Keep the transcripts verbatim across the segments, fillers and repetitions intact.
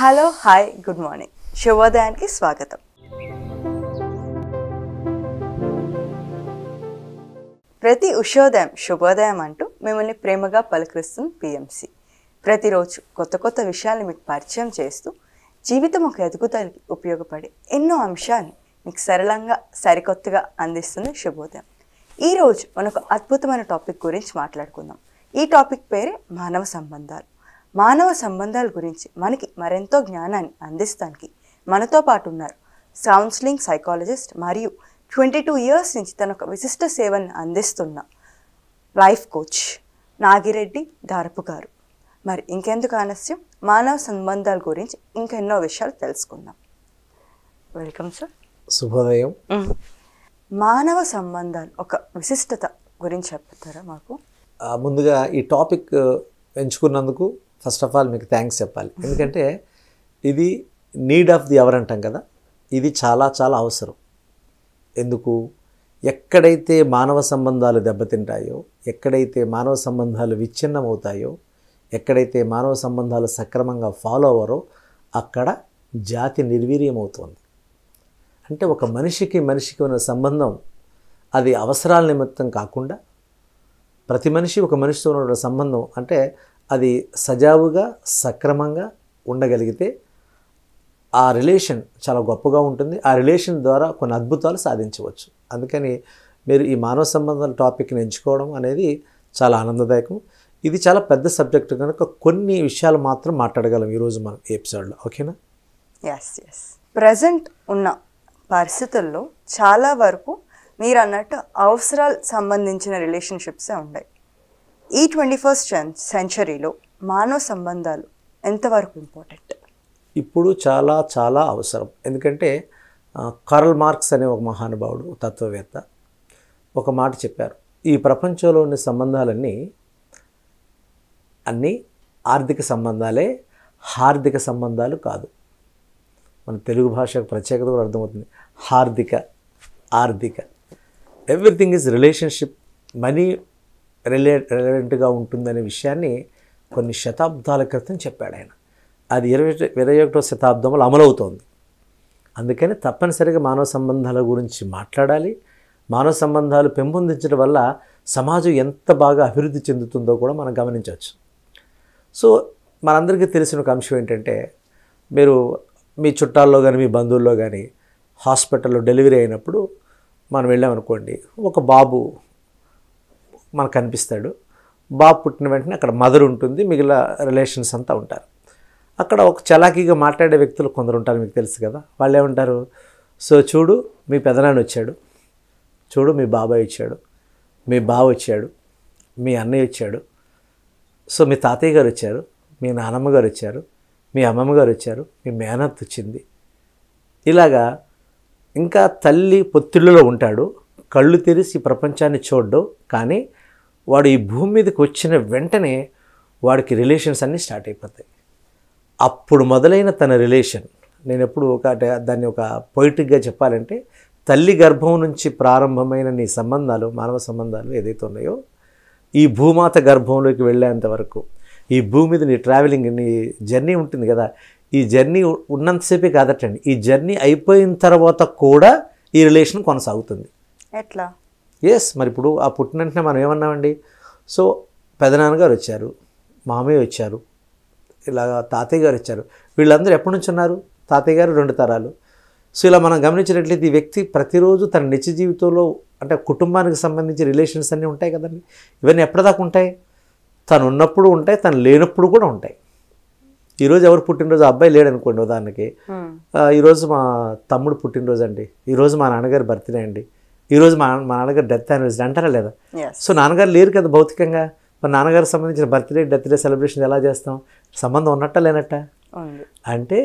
Hello hi good morning శుభోదయానికి స్వాగతం. ప్రతి ఉషోదయం శుభోదయం అంటూ మిమ్మల్ని ప్రేమగా పలకరిస్తుంది పిఎంసి. ప్రతిరోజు కొత్త కొత్త విషయాలు మీకు పరిచయం చేస్తూ జీవితం ఒక ఎదుగుదలకి ఉపయోగపడే ఎన్నో అంశాన్ని మీకు సరళంగా సరికొత్తగా అందిస్తుంది శుభోదయం. ఈరోజు మనకు అద్భుతమైన టాపిక్ గురించి మాట్లాడుకుందాం. ఈ టాపిక్ పేరే మానవ సంబంధాలు. మానవ సంబంధాల గురించి మనకి మరెంతో జ్ఞానాన్ని అందిస్తానికి మనతో పాటు ఉన్నారు కౌన్సిలింగ్ సైకాలజిస్ట్ మరియు ట్వంటీ టూ ఇయర్స్ నుంచి తన ఒక విశిష్ట సేవను అందిస్తున్న లైఫ్ కోచ్ నాగిరెడ్డి దారపు గారు. మరి ఇంకెందుకు ఆలస్యం, మానవ సంబంధాల గురించి ఇంకెన్నో విషయాలు తెలుసుకుందాం. Welcome sir. శుభోదయం. మానవ సంబంధాలు ఒక విశిష్టత గురించి చెప్తారా మాకు? ముందుగా ఈ టాపిక్ ఎంచుకున్నందుకు ఫస్ట్ ఆఫ్ ఆల్ మీకు థ్యాంక్స్ చెప్పాలి. ఎందుకంటే ఇది నీడ్ ఆఫ్ ది అవర్ అంటాం కదా, ఇది చాలా చాలా అవసరం. ఎందుకు, ఎక్కడైతే మానవ సంబంధాలు దెబ్బతింటాయో, ఎక్కడైతే మానవ సంబంధాలు విచ్ఛిన్నమవుతాయో, ఎక్కడైతే మానవ సంబంధాలు సక్రమంగా ఫాలో అవ్వరో అక్కడ జాతి నిర్వీర్యం అవుతుంది. అంటే ఒక మనిషికి మనిషికి ఉన్న సంబంధం అది అవసరాల నిమిత్తం కాకుండా ప్రతి మనిషి ఒక మనిషితో ఉన్న సంబంధం అంటే అది సజావుగా సక్రమంగా ఉండగలిగితే ఆ రిలేషన్ చాలా గొప్పగా ఉంటుంది. ఆ రిలేషన్ ద్వారా కొన్ని అద్భుతాలు సాధించవచ్చు. అందుకని మీరు ఈ మానవ సంబంధాల టాపిక్ని ఎంచుకోవడం అనేది చాలా ఆనందదాయకం. ఇది చాలా పెద్ద సబ్జెక్ట్ కనుక కొన్ని విషయాలు మాత్రం మాట్లాడగలం ఈరోజు మనం ఈ ఎపిసోడ్లో. ఓకేనా? ఎస్ ఎస్ ప్రజెంట్ ఉన్న పరిస్థితుల్లో చాలా వరకు మీరు అన్నట్టు అవసరాలు సంబంధించిన రిలేషన్షిప్సే ఉన్నాయి. ఈ ట్వంటీ ఫస్ట్ సెంచరీలో మానవ సంబంధాలు ఎంతవరకు ఇంపార్టెంట్? ఇప్పుడు చాలా చాలా అవసరం. ఎందుకంటే కార్ల్ మార్క్స్ అనే ఒక మహానుభావుడు, తత్వవేత్త, ఒక మాట చెప్పారు. ఈ ప్రపంచంలో ఉన్న సంబంధాలన్నీ అన్నీ ఆర్థిక సంబంధాలే, హార్దిక సంబంధాలు కాదు. మన తెలుగు భాషకు ప్రత్యేకత కూడా అర్థమవుతుంది. హార్దిక, ఆర్థిక, ఎవ్రీథింగ్ ఈజ్ రిలేషన్షిప్. మనీ రిలే రిలవెంట్గా ఉంటుందనే విషయాన్ని కొన్ని శతాబ్దాల క్రితం చెప్పాడు ఆయన. అది ఇరవై ఇరవై ఒకటో శతాబ్దంలో అమలవుతోంది. అందుకని తప్పనిసరిగా మానవ సంబంధాల గురించి మాట్లాడాలి. మానవ సంబంధాలు పెంపొందించడం వల్ల సమాజం ఎంత బాగా అభివృద్ధి చెందుతుందో కూడా మనం గమనించవచ్చు. సో మనందరికీ తెలిసిన ఒక అంశం ఏంటంటే, మీరు మీ చుట్టాల్లో కానీ మీ బంధువుల్లో కానీ హాస్పిటల్లో డెలివరీ అయినప్పుడు మనం వెళ్ళామనుకోండి, ఒక బాబు మనకు కనిపిస్తాడు. బాబు పుట్టిన వెంటనే అక్కడ మదర్ ఉంటుంది, మిగిలిన రిలేషన్స్ అంతా ఉంటారు. అక్కడ ఒక చలాకీగా మాట్లాడే వ్యక్తులు కొందరు ఉంటారు, మీకు తెలుసు కదా. వాళ్ళు ఏమంటారు, సో చూడు మీ పెదనాన్న వచ్చాడు, చూడు మీ బాబాయ్ వచ్చాడు, మీ బావ వచ్చాడు, మీ అన్నయ్య వచ్చాడు, సో మీ తాతయ్య గారు వచ్చారు, మీ నానమ్మ గారు వచ్చారు, మీ అమ్మమ్మ గారు వచ్చారు, మీ మేనత్ వచ్చింది. ఇలాగా ఇంకా తల్లి పొత్తిళ్ళలో ఉంటాడు, కళ్ళు తెరిసి ప్రపంచాన్ని చూడ్డు. కానీ వాడు ఈ భూమి మీదకి వచ్చిన వెంటనే వాడికి రిలేషన్స్ అన్నీ స్టార్ట్ అయిపోతాయి. అప్పుడు మొదలైన తన రిలేషన్, నేను ఎప్పుడు ఒక దాన్ని ఒక పొయిటిక్గా చెప్పాలంటే, తల్లి గర్భం నుంచి ప్రారంభమైన నీ సంబంధాలు, మానవ సంబంధాలు ఏదైతే ఉన్నాయో, ఈ భూమాత గర్భంలోకి వెళ్ళేంత వరకు, ఈ భూమి మీద నీ ట్రావెలింగ్, నీ జర్నీ ఉంటుంది కదా, ఈ జర్నీ ఉన్నంతసేపే కాదటండి, ఈ జర్నీ అయిపోయిన తర్వాత కూడా ఈ రిలేషన్ కొనసాగుతుంది. ఎట్లా? ఎస్, మరి ఇప్పుడు ఆ పుట్టినంటనే మనం ఏమన్నామండి, సో పెదనాన్నగారు వచ్చారు, మామయ్య వచ్చారు, ఇలా తాతయ్య గారు వచ్చారు. వీళ్ళందరూ ఎప్పటి నుంచి ఉన్నారు? తాతయ్య గారు రెండు తరాలు. సో ఇలా మనం గమనించినట్లయితే ఈ వ్యక్తి ప్రతిరోజు తన నిత్య జీవితంలో అంటే కుటుంబానికి సంబంధించి రిలేషన్స్ అన్నీ ఉంటాయి కదండి. ఇవన్నీ ఎప్పటిదాకా ఉంటాయి? తను ఉన్నప్పుడు ఉంటాయి, తను లేనప్పుడు కూడా ఉంటాయి. ఈరోజు ఎవరు పుట్టినరోజు, అబ్బాయి లేడనుకోండి ఉదాహరణకి, ఈరోజు మా తమ్ముడు పుట్టినరోజు అండి, ఈరోజు మా నాన్నగారు బర్త్డే అండి, ఈరోజు మా మా నాన్నగారు డెత్ యానివర్సరీ అంటారా లేదా? సో నాన్నగారు లేరు కదా భౌతికంగా, మరి నాన్నగారికి సంబంధించిన బర్త్డే డెత్డే సెలబ్రేషన్ ఎలా చేస్తాం? సంబంధం ఉన్నట్ట లేనట్ట? అంటే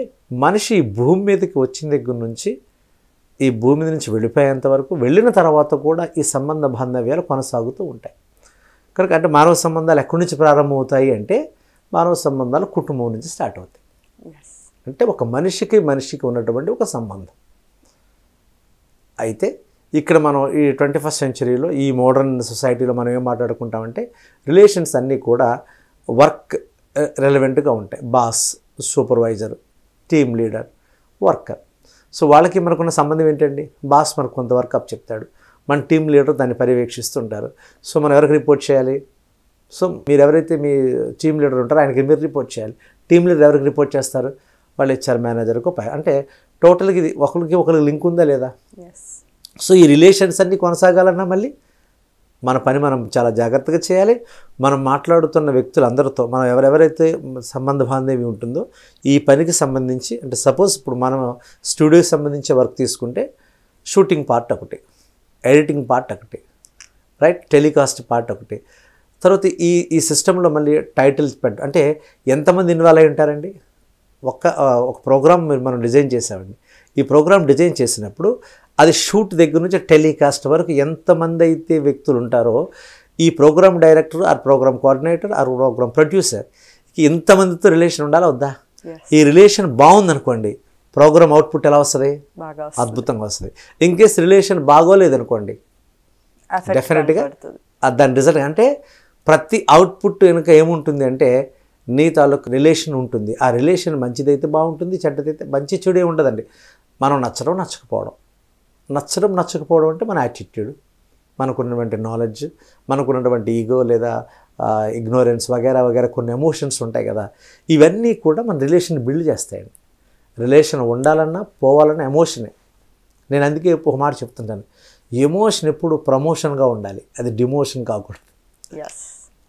మనిషి భూమి మీదకి వచ్చిన దగ్గర నుంచి ఈ భూమి మీద నుంచి వెళ్ళిపోయేంత వరకు, వెళ్ళిన తర్వాత కూడా ఈ సంబంధ బాంధవ్యాలు కొనసాగుతూ ఉంటాయి. కనుక అంటే మానవ సంబంధాలు ఎక్కడి నుంచి ప్రారంభమవుతాయి అంటే, మానవ సంబంధాలు కుటుంబం నుంచి స్టార్ట్ అవుతాయి. అంటే ఒక మనిషికి మనిషికి ఉన్నటువంటి ఒక సంబంధం. అయితే ఇక్కడ మనం ఈ ట్వంటీ ఫస్ట్ సెంచరీలో ఈ మోడర్న్ సొసైటీలో మనం ఏం మాట్లాడుకుంటామంటే రిలేషన్స్ అన్నీ కూడా వర్క్ రెలవెంట్గా ఉంటాయి. Boss, supervisor, team leader, worker. So వాళ్ళకి మనకున్న సంబంధం ఏంటండి? బాస్ మనకు కొంత వర్క్ అప్ చెప్తాడు, మన టీమ్ లీడర్ దాన్ని పర్యవేక్షిస్తుంటారు. సో మనం ఎవరికి రిపోర్ట్ చేయాలి? సో మీరు ఎవరైతే మీ టీమ్ లీడర్ ఉంటారో ఆయనకి మీరు రిపోర్ట్ చేయాలి. టీమ్ లీడర్ ఎవరికి రిపోర్ట్ చేస్తారు? వాళ్ళు హెచ్ఆర్ మేనేజర్కు. అంటే టోటల్గా ఇది ఒకరికి ఒకరికి లింక్ ఉందా లేదా? సో ఈ రిలేషన్స్ అన్నీ కొనసాగాలన్నా మళ్ళీ మన పని మనం చాలా జాగ్రత్తగా చేయాలి. మనం మాట్లాడుతున్న వ్యక్తులందరితో మనం ఎవరెవరైతే సంబంధ బాంధవ్యం ఉంటుందో ఈ పనికి సంబంధించి, అంటే సపోజ్ ఇప్పుడు మనం స్టూడియోకి సంబంధించి వర్క్ తీసుకుంటే షూటింగ్ పార్ట్ ఒకటి, ఎడిటింగ్ పార్ట్ ఒకటి, రైట్, టెలికాస్ట్ పార్ట్ ఒకటి. తర్వాత ఈ ఈ సిస్టంలో మళ్ళీ టైటిల్స్ పెట్ట, అంటే ఎంతమంది ఇన్వాల్వ్ అయి ఉంటారండి? ఒక్క ఒక ప్రోగ్రామ్ మనం డిజైన్ చేసామండి. ఈ ప్రోగ్రామ్ డిజైన్ చేసినప్పుడు అది షూట్ దగ్గర నుంచి టెలికాస్ట్ వరకు ఎంతమంది అయితే వ్యక్తులు ఉంటారో ఈ ప్రోగ్రామ్ డైరెక్టర్, ఆ ప్రోగ్రామ్ కోఆర్డినేటర్, ఆ ప్రోగ్రామ్ ప్రొడ్యూసర్, ఇంతమందితో రిలేషన్ ఉండాలా వద్దా? ఈ రిలేషన్ బాగుందనుకోండి ప్రోగ్రామ్ అవుట్పుట్ ఎలా వస్తుంది? అద్భుతంగా వస్తుంది. ఇన్కేస్ రిలేషన్ బాగోలేదనుకోండి డెఫినెట్గా దాని రిజల్ట్, అంటే ప్రతి అవుట్పుట్ వెనుక ఏముంటుంది అంటే నీ తాలూకు రిలేషన్ ఉంటుంది. ఆ రిలేషన్ మంచిదైతే బాగుంటుంది, చెడ్డదైతే మంచి చెడు ఏమి ఉండదండి. మనం నచ్చడం నచ్చకపోవడం నచ్చడం నచ్చకపోవడం అంటే మన యాటిట్యూడ్, మనకున్నటువంటి నాలెడ్జ్, మనకున్నటువంటి ఈగో లేదా ఇగ్నోరెన్స్ వగేరా వగేరా కొన్ని ఎమోషన్స్ ఉంటాయి కదా, ఇవన్నీ కూడా మన రిలేషన్ బిల్డ్ చేస్తాయండి. రిలేషన్ ఉండాలన్నా పోవాలన్నా ఎమోషనే. నేను అందుకే ఒక మాట చెప్తుంటాను, ఎమోషన్ ఎప్పుడు ప్రమోషన్గా ఉండాలి, అది డిమోషన్ కాకూడదు.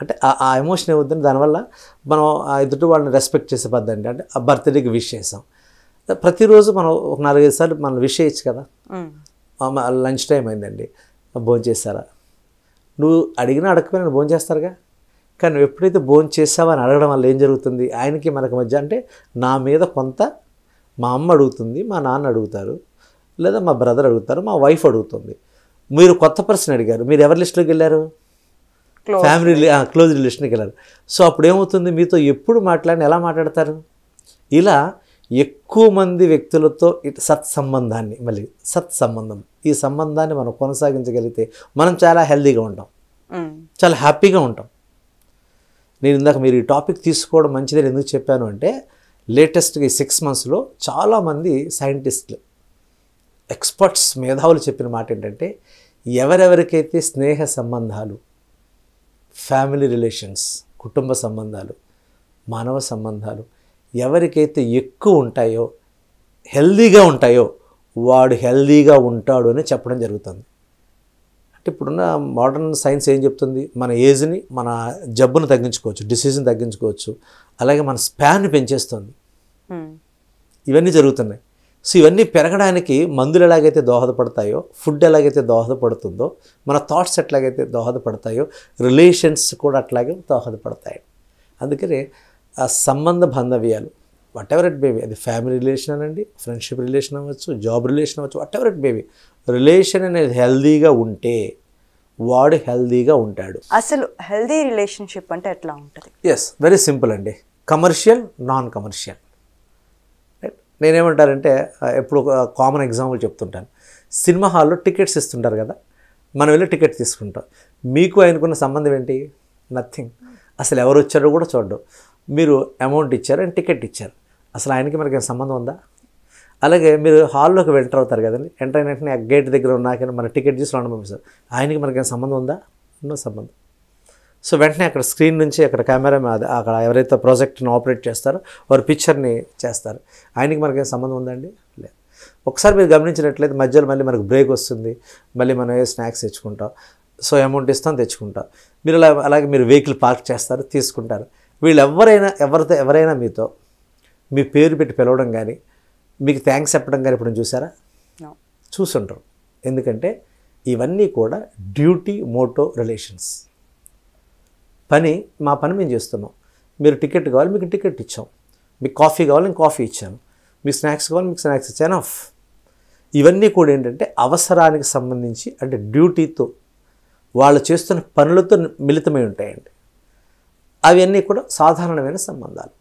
అంటే ఆ ఎమోషన్ ఏమవుతుంది, దానివల్ల మనం ఎదుటి వాళ్ళని రెస్పెక్ట్ చేసే పద్ధతి. అంటే ఆ బర్త్డేకి విష్ చేసాం, ప్రతిరోజు మనం ఒక నాలుగైదు సార్లు మనం విష్ చేయొచ్చు కదా. లంచ్ టైం అయిందండి, భోజనం చేస్తారా? నువ్వు అడిగినా అడగకపోయినా నేను భోజనం చేస్తారుగా, కానీ నువ్వు ఎప్పుడైతే భోజనం చేసావా అని అడగడం వల్ల ఏం జరుగుతుంది ఆయనకి మనకి మధ్య, అంటే నా మీద కొంత మా అమ్మ అడుగుతుంది, మా నాన్న అడుగుతారు, లేదా మా బ్రదర్ అడుగుతారు, మా వైఫ్ అడుగుతుంది. మీరు కొత్త పర్సన్ అడిగారు, మీరు ఎవరి లిస్టులోకి వెళ్ళారు? ఫ్యామిలీ క్లోజ్ రిలేషన్కి వెళ్ళారు. సో అప్పుడు ఏమవుతుంది, మీతో ఎప్పుడు మాట్లాడిన ఎలా మాట్లాడతారు? ఇలా ఎక్కువ మంది వ్యక్తులతో ఇటు సత్సంబంధాన్ని, మళ్ళీ సత్సంబంధం, ఈ సంబంధాన్ని మనం కొనసాగించగలిగితే మనం చాలా హెల్దీగా ఉంటాం, చాలా హ్యాపీగా ఉంటాం. నేను ఇందాక మీరు ఈ టాపిక్ తీసుకోవడం మంచిదని ఎందుకు చెప్పాను అంటే లేటెస్ట్గా ఈ సిక్స్ మంత్స్లో చాలామంది సైంటిస్టులు, ఎక్స్పర్ట్స్, మేధావులు చెప్పిన మాట ఏంటంటే ఎవరెవరికైతే స్నేహ సంబంధాలు, ఫ్యామిలీ రిలేషన్స్, కుటుంబ సంబంధాలు, మానవ సంబంధాలు ఎవరికైతే ఎక్కువ ఉంటాయో, హెల్దీగా ఉంటాయో వాడు హెల్దీగా ఉంటాడు అని చెప్పడం జరుగుతుంది. అంటే ఇప్పుడున్న మోడర్న్ సైన్స్ ఏం చెప్తుంది, మన ఏజ్ని, మన జబ్బును తగ్గించుకోవచ్చు, డిసీజ్ని తగ్గించుకోవచ్చు, అలాగే మన స్పాన్ని పెంచేస్తుంది, ఇవన్నీ జరుగుతున్నాయి. సో ఇవన్నీ పెరగడానికి మందులు ఎలాగైతే దోహదపడతాయో, ఫుడ్ ఎలాగైతే దోహదపడుతుందో, మన థాట్స్ ఎట్లాగైతే దోహదపడతాయో, రిలేషన్స్ కూడా అట్లాగే దోహదపడతాయి. అందుకని ఆ సంబంధ బాంధవ్యాలు వాట్ ఎవర్ ఇట్ బేబీ, అది ఫ్యామిలీ రిలేషన్ అనండి, ఫ్రెండ్షిప్ రిలేషన్ అవ్వచ్చు, జాబ్ రిలేషన్ అవ్వచ్చు, whatever it baby, relation అనేది హెల్దీగా ఉంటే వాడు హెల్దీగా ఉంటాడు. అసలు హెల్దీ రిలేషన్షిప్ అంటే ఎట్లా ఉంటుంది? ఎస్, వెరీ సింపుల్ అండి. Commercial, non commercial. నేనేమంటానంటే ఎప్పుడు ఒక కామన్ ఎగ్జాంపుల్ చెప్తుంటాను, సినిమా హాల్లో టికెట్స్ ఇస్తుంటారు కదా, మనం వెళ్ళి టికెట్ తీసుకుంటాం. మీకు ఆయనకున్న సంబంధం ఏంటి? నథింగ్. అసలు ఎవరు వచ్చారో కూడా చూడడం. మీరు అమౌంట్ ఇచ్చారు అండ్ టికెట్ ఇచ్చారు, అసలు ఆయనకి మనకి సంబంధం ఉందా? అలాగే మీరు హాల్లోకి ఎంటర్ అవుతారు కదండి, ఎంటర్ అయిన వెంటనే గేట్ దగ్గర ఉన్నాకైనా మన టికెట్ తీసి రావడం పంపిస్తారు, ఆయనకి మనకి సంబంధం ఉందా? నో సంబంధం. సో వెంటనే అక్కడ స్క్రీన్ నుంచి అక్కడ కెమెరా మీద అక్కడ ఎవరైతే ప్రాజెక్ట్ని ఆపరేట్ చేస్తారో వారు పిక్చర్ని చేస్తారు, ఆయనకి మనకి సంబంధం ఉందండి? లేదు. ఒకసారి మీరు గమనించినట్లయితే మధ్యలో మళ్ళీ మనకు బ్రేక్ వస్తుంది, మళ్ళీ మనం ఏ స్నాక్స్ తెచ్చుకుంటాం, సో అమౌంట్ ఇస్తాం తెచ్చుకుంటాం, మీరు అలా అలాగే మీరు వెహికల్ పార్క్ చేస్తారు తీసుకుంటారు. వీళ్ళు ఎవరైనా ఎవరితో ఎవరైనా మీతో మీ పేరు పెట్టి పిలవడం కానీ మీకు థ్యాంక్స్ చెప్పడం కానీ ఇప్పుడు చూసారా? చూసుంటారు. ఎందుకంటే ఇవన్నీ కూడా డ్యూటీ మోటో రిలేషన్స్. పని, మా పని మేము చేస్తున్నాం. మీరు టికెట్ కావాలి, మీకు టికెట్ ఇచ్చాం. మీకు కాఫీ కావాలి, నేను కాఫీ ఇచ్చాను. మీకు స్నాక్స్ కావాలి, మీకు స్నాక్స్ ఇచ్చాను. ఆఫ్. ఇవన్నీ కూడా ఏంటంటే అవసరానికి సంబంధించి, అంటే డ్యూటీతో వాళ్ళు చేస్తున్న పనులతో మిళితమై ఉంటాయండి. అవన్నీ కూడా సాధారణమైన సంబంధాలు.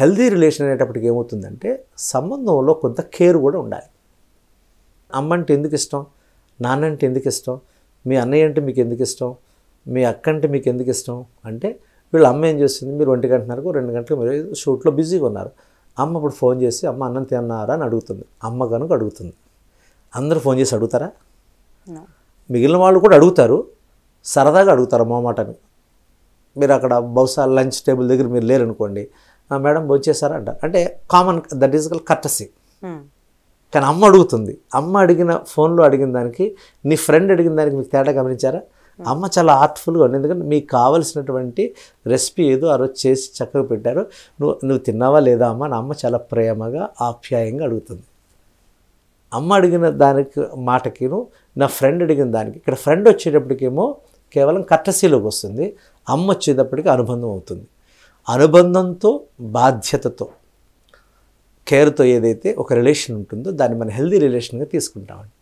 హెల్దీ రిలేషన్ అనేటప్పటికి ఏమవుతుందంటే సంబంధంలో కొంత కేర్ కూడా ఉండాలి. అమ్మ అంటే ఎందుకు ఇష్టం? నానంటే ఎందుకు ఇష్టం, మీ అన్నయ్య అంటే మీకు ఎందుకు ఇష్టం, మీ అక్క అంటే మీకు ఎందుకు ఇష్టం అంటే వీళ్ళు అమ్మ ఏం చేస్తుంది, మీరు ఒంటి గంటన్నరకు రెండు గంటలకు మీరు షూట్లో బిజీగా ఉన్నారు, అమ్మ ఇప్పుడు ఫోన్ చేసి అమ్మ అన్నం తిన్నారా అని అడుగుతుంది. అమ్మ కనుక అడుగుతుంది. అందరూ ఫోన్ చేసి అడుగుతారా? మిగిలిన వాళ్ళు కూడా అడుగుతారు, సరదాగా అడుగుతారు మొహమాటని. మీరు అక్కడ బహుశా లంచ్ టేబుల్ దగ్గర మీరు లేరనుకోండి, మేడం భోంచేశారా అంటారు. అంటే common, that is called courtesy. కానీ అమ్మ అడుగుతుంది. అమ్మ అడిగిన ఫోన్లో అడిగిన దానికి నీ ఫ్రెండ్ అడిగిన దానికి మీకు తేడా గమనించారా? అమ్మ చాలా ఆర్ట్ఫుల్గా ఉంది, ఎందుకంటే మీకు కావలసినటువంటి రెసిపీ ఏదో ఆ రోజు చేసి చక్కగా పెట్టారు, నువ్వు నువ్వు తిన్నావా లేదా అమ్మ అని అమ్మ చాలా ప్రేమగా ఆప్యాయంగా అడుగుతుంది. అమ్మ అడిగిన దానికి మాటకిను నా ఫ్రెండ్ అడిగిన దానికి, ఇక్కడ ఫ్రెండ్ వచ్చేటప్పటికేమో కేవలం కర్టసీలోకి వస్తుంది, అమ్మ వచ్చేటప్పటికి అనుబంధం అవుతుంది. అనుబంధంతో బాధ్యతతో కేర్తో ఏదైతే ఒక రిలేషన్ ఉంటుందో దాన్ని మనం హెల్దీ రిలేషన్గా తీసుకుంటామండి.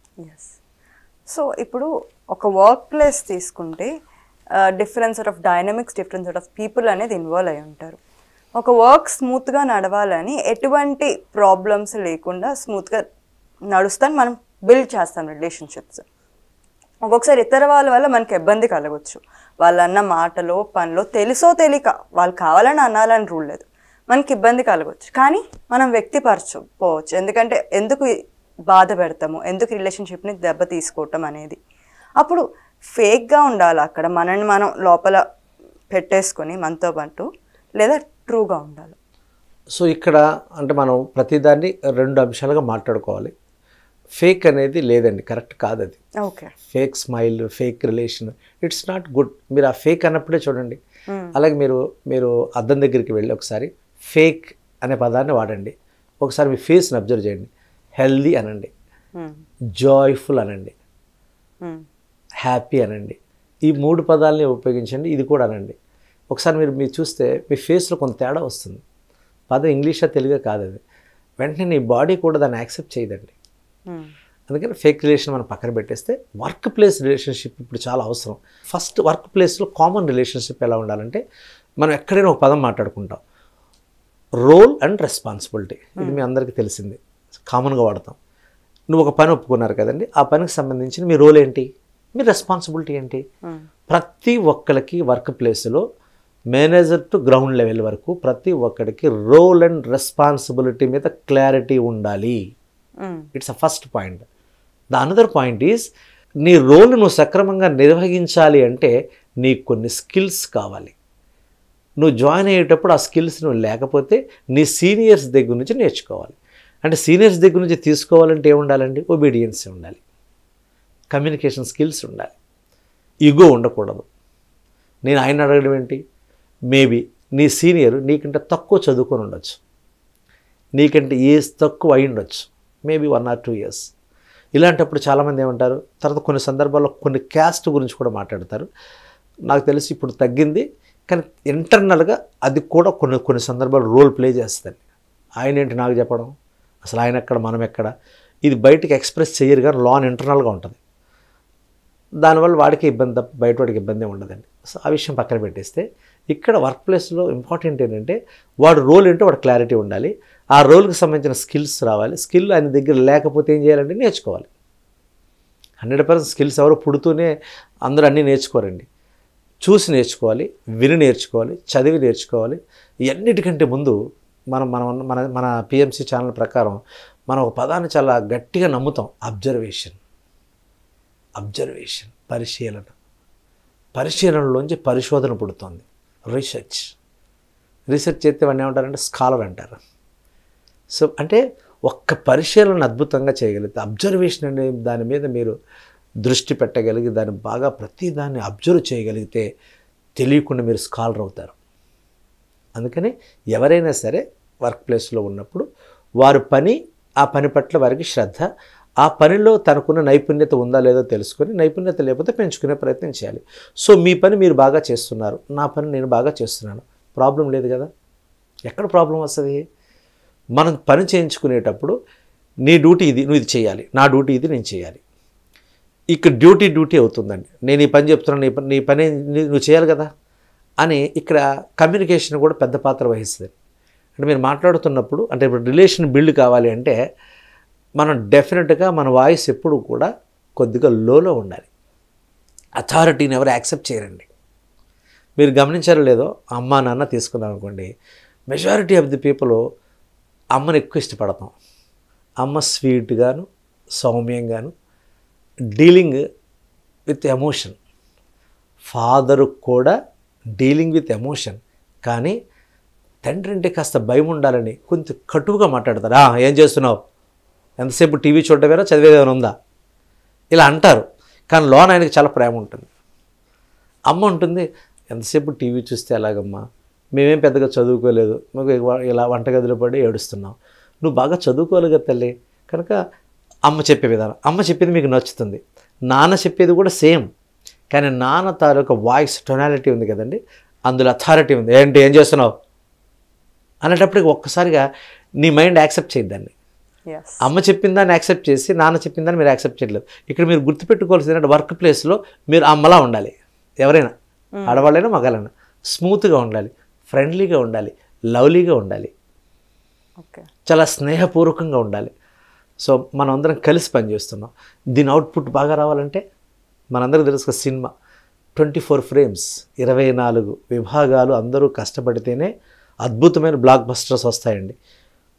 సో ఇప్పుడు ఒక వర్క్ ప్లేస్ తీసుకుంటే different sort of dynamics, different sort of people అనేది ఇన్వాల్వ్ అయి ఉంటారు. ఒక వర్క్ స్మూత్గా నడవాలని ఎటువంటి ప్రాబ్లమ్స్ లేకుండా స్మూత్గా నడుస్తాను మనం బిల్డ్ చేస్తాం రిలేషన్షిప్స్. ఒక్కొక్కసారి ఇతర వాళ్ళ వల్ల మనకి ఇబ్బంది కలగవచ్చు, వాళ్ళు అన్న మాటలో పనిలో తెలుసో తెలియక, వాళ్ళు కావాలని అనాలని రూల్ లేదు, మనకి ఇబ్బంది కలగవచ్చు. కానీ మనం వ్యక్తిపరచకపోవచ్చు, ఎందుకంటే ఎందుకు బాధ పెడతాము, ఎందుకు రిలేషన్షిప్ని దెబ్బ తీసుకోవటం అనేది. అప్పుడు ఫేక్గా ఉండాలి అక్కడ, మనల్ని మనం లోపల పెట్టేసుకొని మనతో పాటు, లేదా ట్రూగా ఉండాలి. సో ఇక్కడ అంటే మనం ప్రతిదాన్ని రెండు అంశాలుగా మాట్లాడుకోవాలి. ఫేక్ అనేది లేదండి, కరెక్ట్ కాదు అది. Okay, fake smile, fake relation, it's not good. మీరు ఆ ఫేక్ అన్నప్పుడే చూడండి. అలాగే మీరు మీరు అద్దం దగ్గరికి వెళ్ళి ఒకసారి ఫేక్ అనే పదాన్ని వాడండి, ఒకసారి మీ ఫేస్ని అబ్జర్వ్ చేయండి. హెల్దీ అనండి, జాయ్ఫుల్ అనండి, హ్యాపీ అనండి, ఈ మూడు పదాలని ఉపయోగించండి. ఇది కూడా అనండి. ఒకసారి మీరు మీరు చూస్తే మీ ఫేస్లో కొంత తేడా వస్తుంది. పదం ఇంగ్లీషా తెలుగు కాదు అది. వెంటనే నీ బాడీ కూడా దాన్ని యాక్సెప్ట్ చేయదండి. అందుకని ఫేక్ రిలేషన్ మనం పక్కన పెట్టేస్తే వర్క్ ప్లేస్ రిలేషన్షిప్ ఇప్పుడు చాలా అవసరం. ఫస్ట్ వర్క్ ప్లేస్లో కామన్ రిలేషన్షిప్ ఎలా ఉండాలంటే మనం ఎక్కడైనా ఒక పదం మాట్లాడుకుంటాం, రోల్ అండ్ రెస్పాన్సిబిలిటీ. ఇది మీ అందరికీ తెలిసింది, కామన్గా వాడతాం. నువ్వు ఒక పని ఒప్పుకున్నారు కదండి, ఆ పనికి సంబంధించిన మీ రోల్ ఏంటి, మీ రెస్పాన్సిబిలిటీ ఏంటి. ప్రతి ఒక్కరికి వర్క్ ప్లేస్లో మేనేజర్ టు గ్రౌండ్ లెవెల్ వరకు ప్రతి ఒక్కడికి రోల్ అండ్ రెస్పాన్సిబిలిటీ మీద క్లారిటీ ఉండాలి. It's a first point. The another point is నీ రోల్ నువ్వు సక్రమంగా నిర్వహించాలి అంటే నీకు కొన్ని స్కిల్స్ కావాలి. నువ్వు జాయిన్ అయ్యేటప్పుడు ఆ స్కిల్స్ నువ్వు లేకపోతే నీ సీనియర్స్ దగ్గర నుంచి నేర్చుకోవాలి. అంటే సీనియర్స్ దగ్గర నుంచి తీసుకోవాలంటే ఏముండాలండి, ఒబీడియన్స్ ఉండాలి, కమ్యూనికేషన్ స్కిల్స్ ఉండాలి, ఈగో ఉండకూడదు. నేను ఆయన అడగడం ఏంటి, మేబీ నీ సీనియర్ నీకంటే తక్కువ చదువుకొని ఉండొచ్చు, నీకంటే ఏజ్ తక్కువ అయి ఉండొచ్చు, maybe one or two years. ఇలాంటప్పుడు చాలామంది ఏమంటారు, తర్వాత కొన్ని సందర్భాల్లో కొన్ని క్యాస్ట్ గురించి కూడా మాట్లాడతారు. నాకు తెలిసి ఇప్పుడు తగ్గింది, కానీ ఇంటర్నల్గా అది కూడా కొన్ని కొన్ని సందర్భాలు రోల్ ప్లే చేస్తుంది. ఆయన ఏంటి నాకు చెప్పడం, అసలు ఆయన ఎక్కడ మనం ఎక్కడ, ఇది బయటకు ఎక్స్ప్రెస్ చేయరు కానీ లోన్ ఇంటర్నల్గా ఉంటుంది. దానివల్ల వాడికి ఇబ్బంది తప్ప బయట వాడికి ఇబ్బంది ఉండదండి. సో ఆ విషయం పక్కన పెట్టేస్తే ఇక్కడ వర్క్ ప్లేస్లో ఇంపార్టెంట్ ఏంటంటే వాడు రోల్ ఏంటో వాడు క్లారిటీ ఉండాలి, ఆ రోల్కి సంబంధించిన స్కిల్స్ రావాలి. స్కిల్ ఆయన దగ్గర లేకపోతే ఏం చేయాలంటే నేర్చుకోవాలి. హండ్రెడ్ పర్సెంట్ స్కిల్స్ ఎవరు పుడుతూనే అందరూ అన్నీ నేర్చుకోరండి. చూసి నేర్చుకోవాలి, విని నేర్చుకోవాలి, చదివి నేర్చుకోవాలి. ఎన్నిటికంటే ముందు మనం మనం మన మన పిఎంసి ఛానల్ ప్రకారం మనం ఒక పదాన్ని చాలా గట్టిగా నమ్ముతాం, అబ్జర్వేషన్. అబ్జర్వేషన్ పరిశీలన, పరిశీలనలోంచి పరిశోధన పుడుతుంది, రీసెర్చ్. రీసెర్చ్ చేస్తే వాడిని ఏమంటారంటే స్కాలర్ అంటారు. సో అంటే ఒక్క పరిశీలన అద్భుతంగా చేయగలిగితే, అబ్జర్వేషన్ అనే దాని మీద మీరు దృష్టి పెట్టగలిగి దాన్ని బాగా ప్రతి దాన్ని అబ్జర్వ్ చేయగలిగితే తెలియకుండా మీరు స్కాలర్ అవుతారు. అందుకని ఎవరైనా సరే వర్క్ ప్లేస్లో ఉన్నప్పుడు వారు పని, ఆ పని పట్ల వారికి శ్రద్ధ, ఆ పనిలో తనకున్న నైపుణ్యత ఉందా లేదో తెలుసుకొని నైపుణ్యత లేకపోతే పెంచుకునే ప్రయత్నం చేయాలి. సో మీ పని మీరు బాగా చేస్తున్నారు, నా పని నేను బాగా చేస్తున్నాను, ప్రాబ్లం లేదు కదా. ఎక్కడ ప్రాబ్లం వస్తుంది? మనం పని చేయించుకునేటప్పుడు నీ డ్యూటీ ఇది, నువ్వు ఇది చేయాలి, నా డ్యూటీ ఇది, నేను చేయాలి. ఇక్కడ డ్యూటీ డ్యూటీ అవుతుందండి. నేను ఈ పని చెప్తున్నాను, నీ పని నీ పని నువ్వు చేయాలి కదా అని ఇక్కడ కమ్యూనికేషన్ కూడా పెద్ద పాత్ర వహిస్తుంది. అంటే మీరు మాట్లాడుతున్నప్పుడు, అంటే ఇప్పుడు రిలేషన్ బిల్డ్ కావాలి అంటే మనం డెఫినెట్గా మన వాయిస్ ఎప్పుడు కూడా కొద్దిగా లోలో ఉండాలి. అథారిటీని ఎవరు యాక్సెప్ట్ చేయరండి. మీరు గమనించారో లేదో, అమ్మ నాన్న తీసుకున్నాం అనుకోండి, మెజారిటీ ఆఫ్ ది పీపుల్ అమ్మను ఎక్కువ ఇష్టపడతాం. అమ్మ స్వీట్గాను సౌమ్యంగాను, డీలింగ్ విత్ ఎమోషన్. ఫాదరు కూడా డీలింగ్ విత్ ఎమోషన్, కానీ తండ్రి అంటే కాస్త భయం ఉండాలని కొంచెం కటువుగా మాట్లాడతారు. ఏం చేస్తున్నావు, ఎంతసేపు టీవీ చూడటమేనా, చదివేదేమైనా ఉందా ఇలా అంటారు. కానీ లోన ఆయనకి చాలా ప్రేమ ఉంటుంది. అమ్మ ఉంటుంది, ఎంతసేపు టీవీ చూస్తే ఎలాగమ్మా, మేమేం పెద్దగా చదువుకోలేదు, మాకు ఇలా వంటగదిలో పడి ఏడుస్తున్నాం. నువ్వు బాగా చదువుకోవాలి కదా తల్లి. కనుక అమ్మ చెప్పే విధానం, అమ్మ చెప్పేది మీకు నచ్చుతుంది. నాన్న చెప్పేది కూడా సేమ్, కానీ నాన్న తాలూకా వాయిస్ టొనాలిటీ ఉంది కదండి, అందులో అథారిటీ ఉంది. ఏంటి ఏం చేస్తున్నావు అనేటప్పటికి ఒక్కసారిగా నీ మైండ్ యాక్సెప్ట్ చేయద్దండి. అమ్మ చెప్పిన దాన్ని యాక్సెప్ట్ చేసి నాన్న చెప్పిన దాన్ని మీరు యాక్సెప్ట్ చేయలేదు. ఇక్కడ మీరు గుర్తుపెట్టుకోవాల్సిందంటే వర్క్ ప్లేస్లో మీరు అమ్మలా ఉండాలి. ఎవరైనా, ఆడవాళ్ళైనా మగాలైనా స్మూత్గా ఉండాలి, ఫ్రెండ్లీగా ఉండాలి, లవ్లీగా ఉండాలి, చాలా స్నేహపూర్వకంగా ఉండాలి. సో మనం అందరం కలిసి పనిచేస్తున్నాం. దీని అవుట్పుట్ బాగా రావాలంటే మనందరికీ తెలుసు, సినిమా ట్వంటీ ఫోర్ ఫ్రేమ్స్ ఇరవై నాలుగు విభాగాలు అందరూ కష్టపడితేనే అద్భుతమైన బ్లాక్ బస్టర్స్ వస్తాయండి.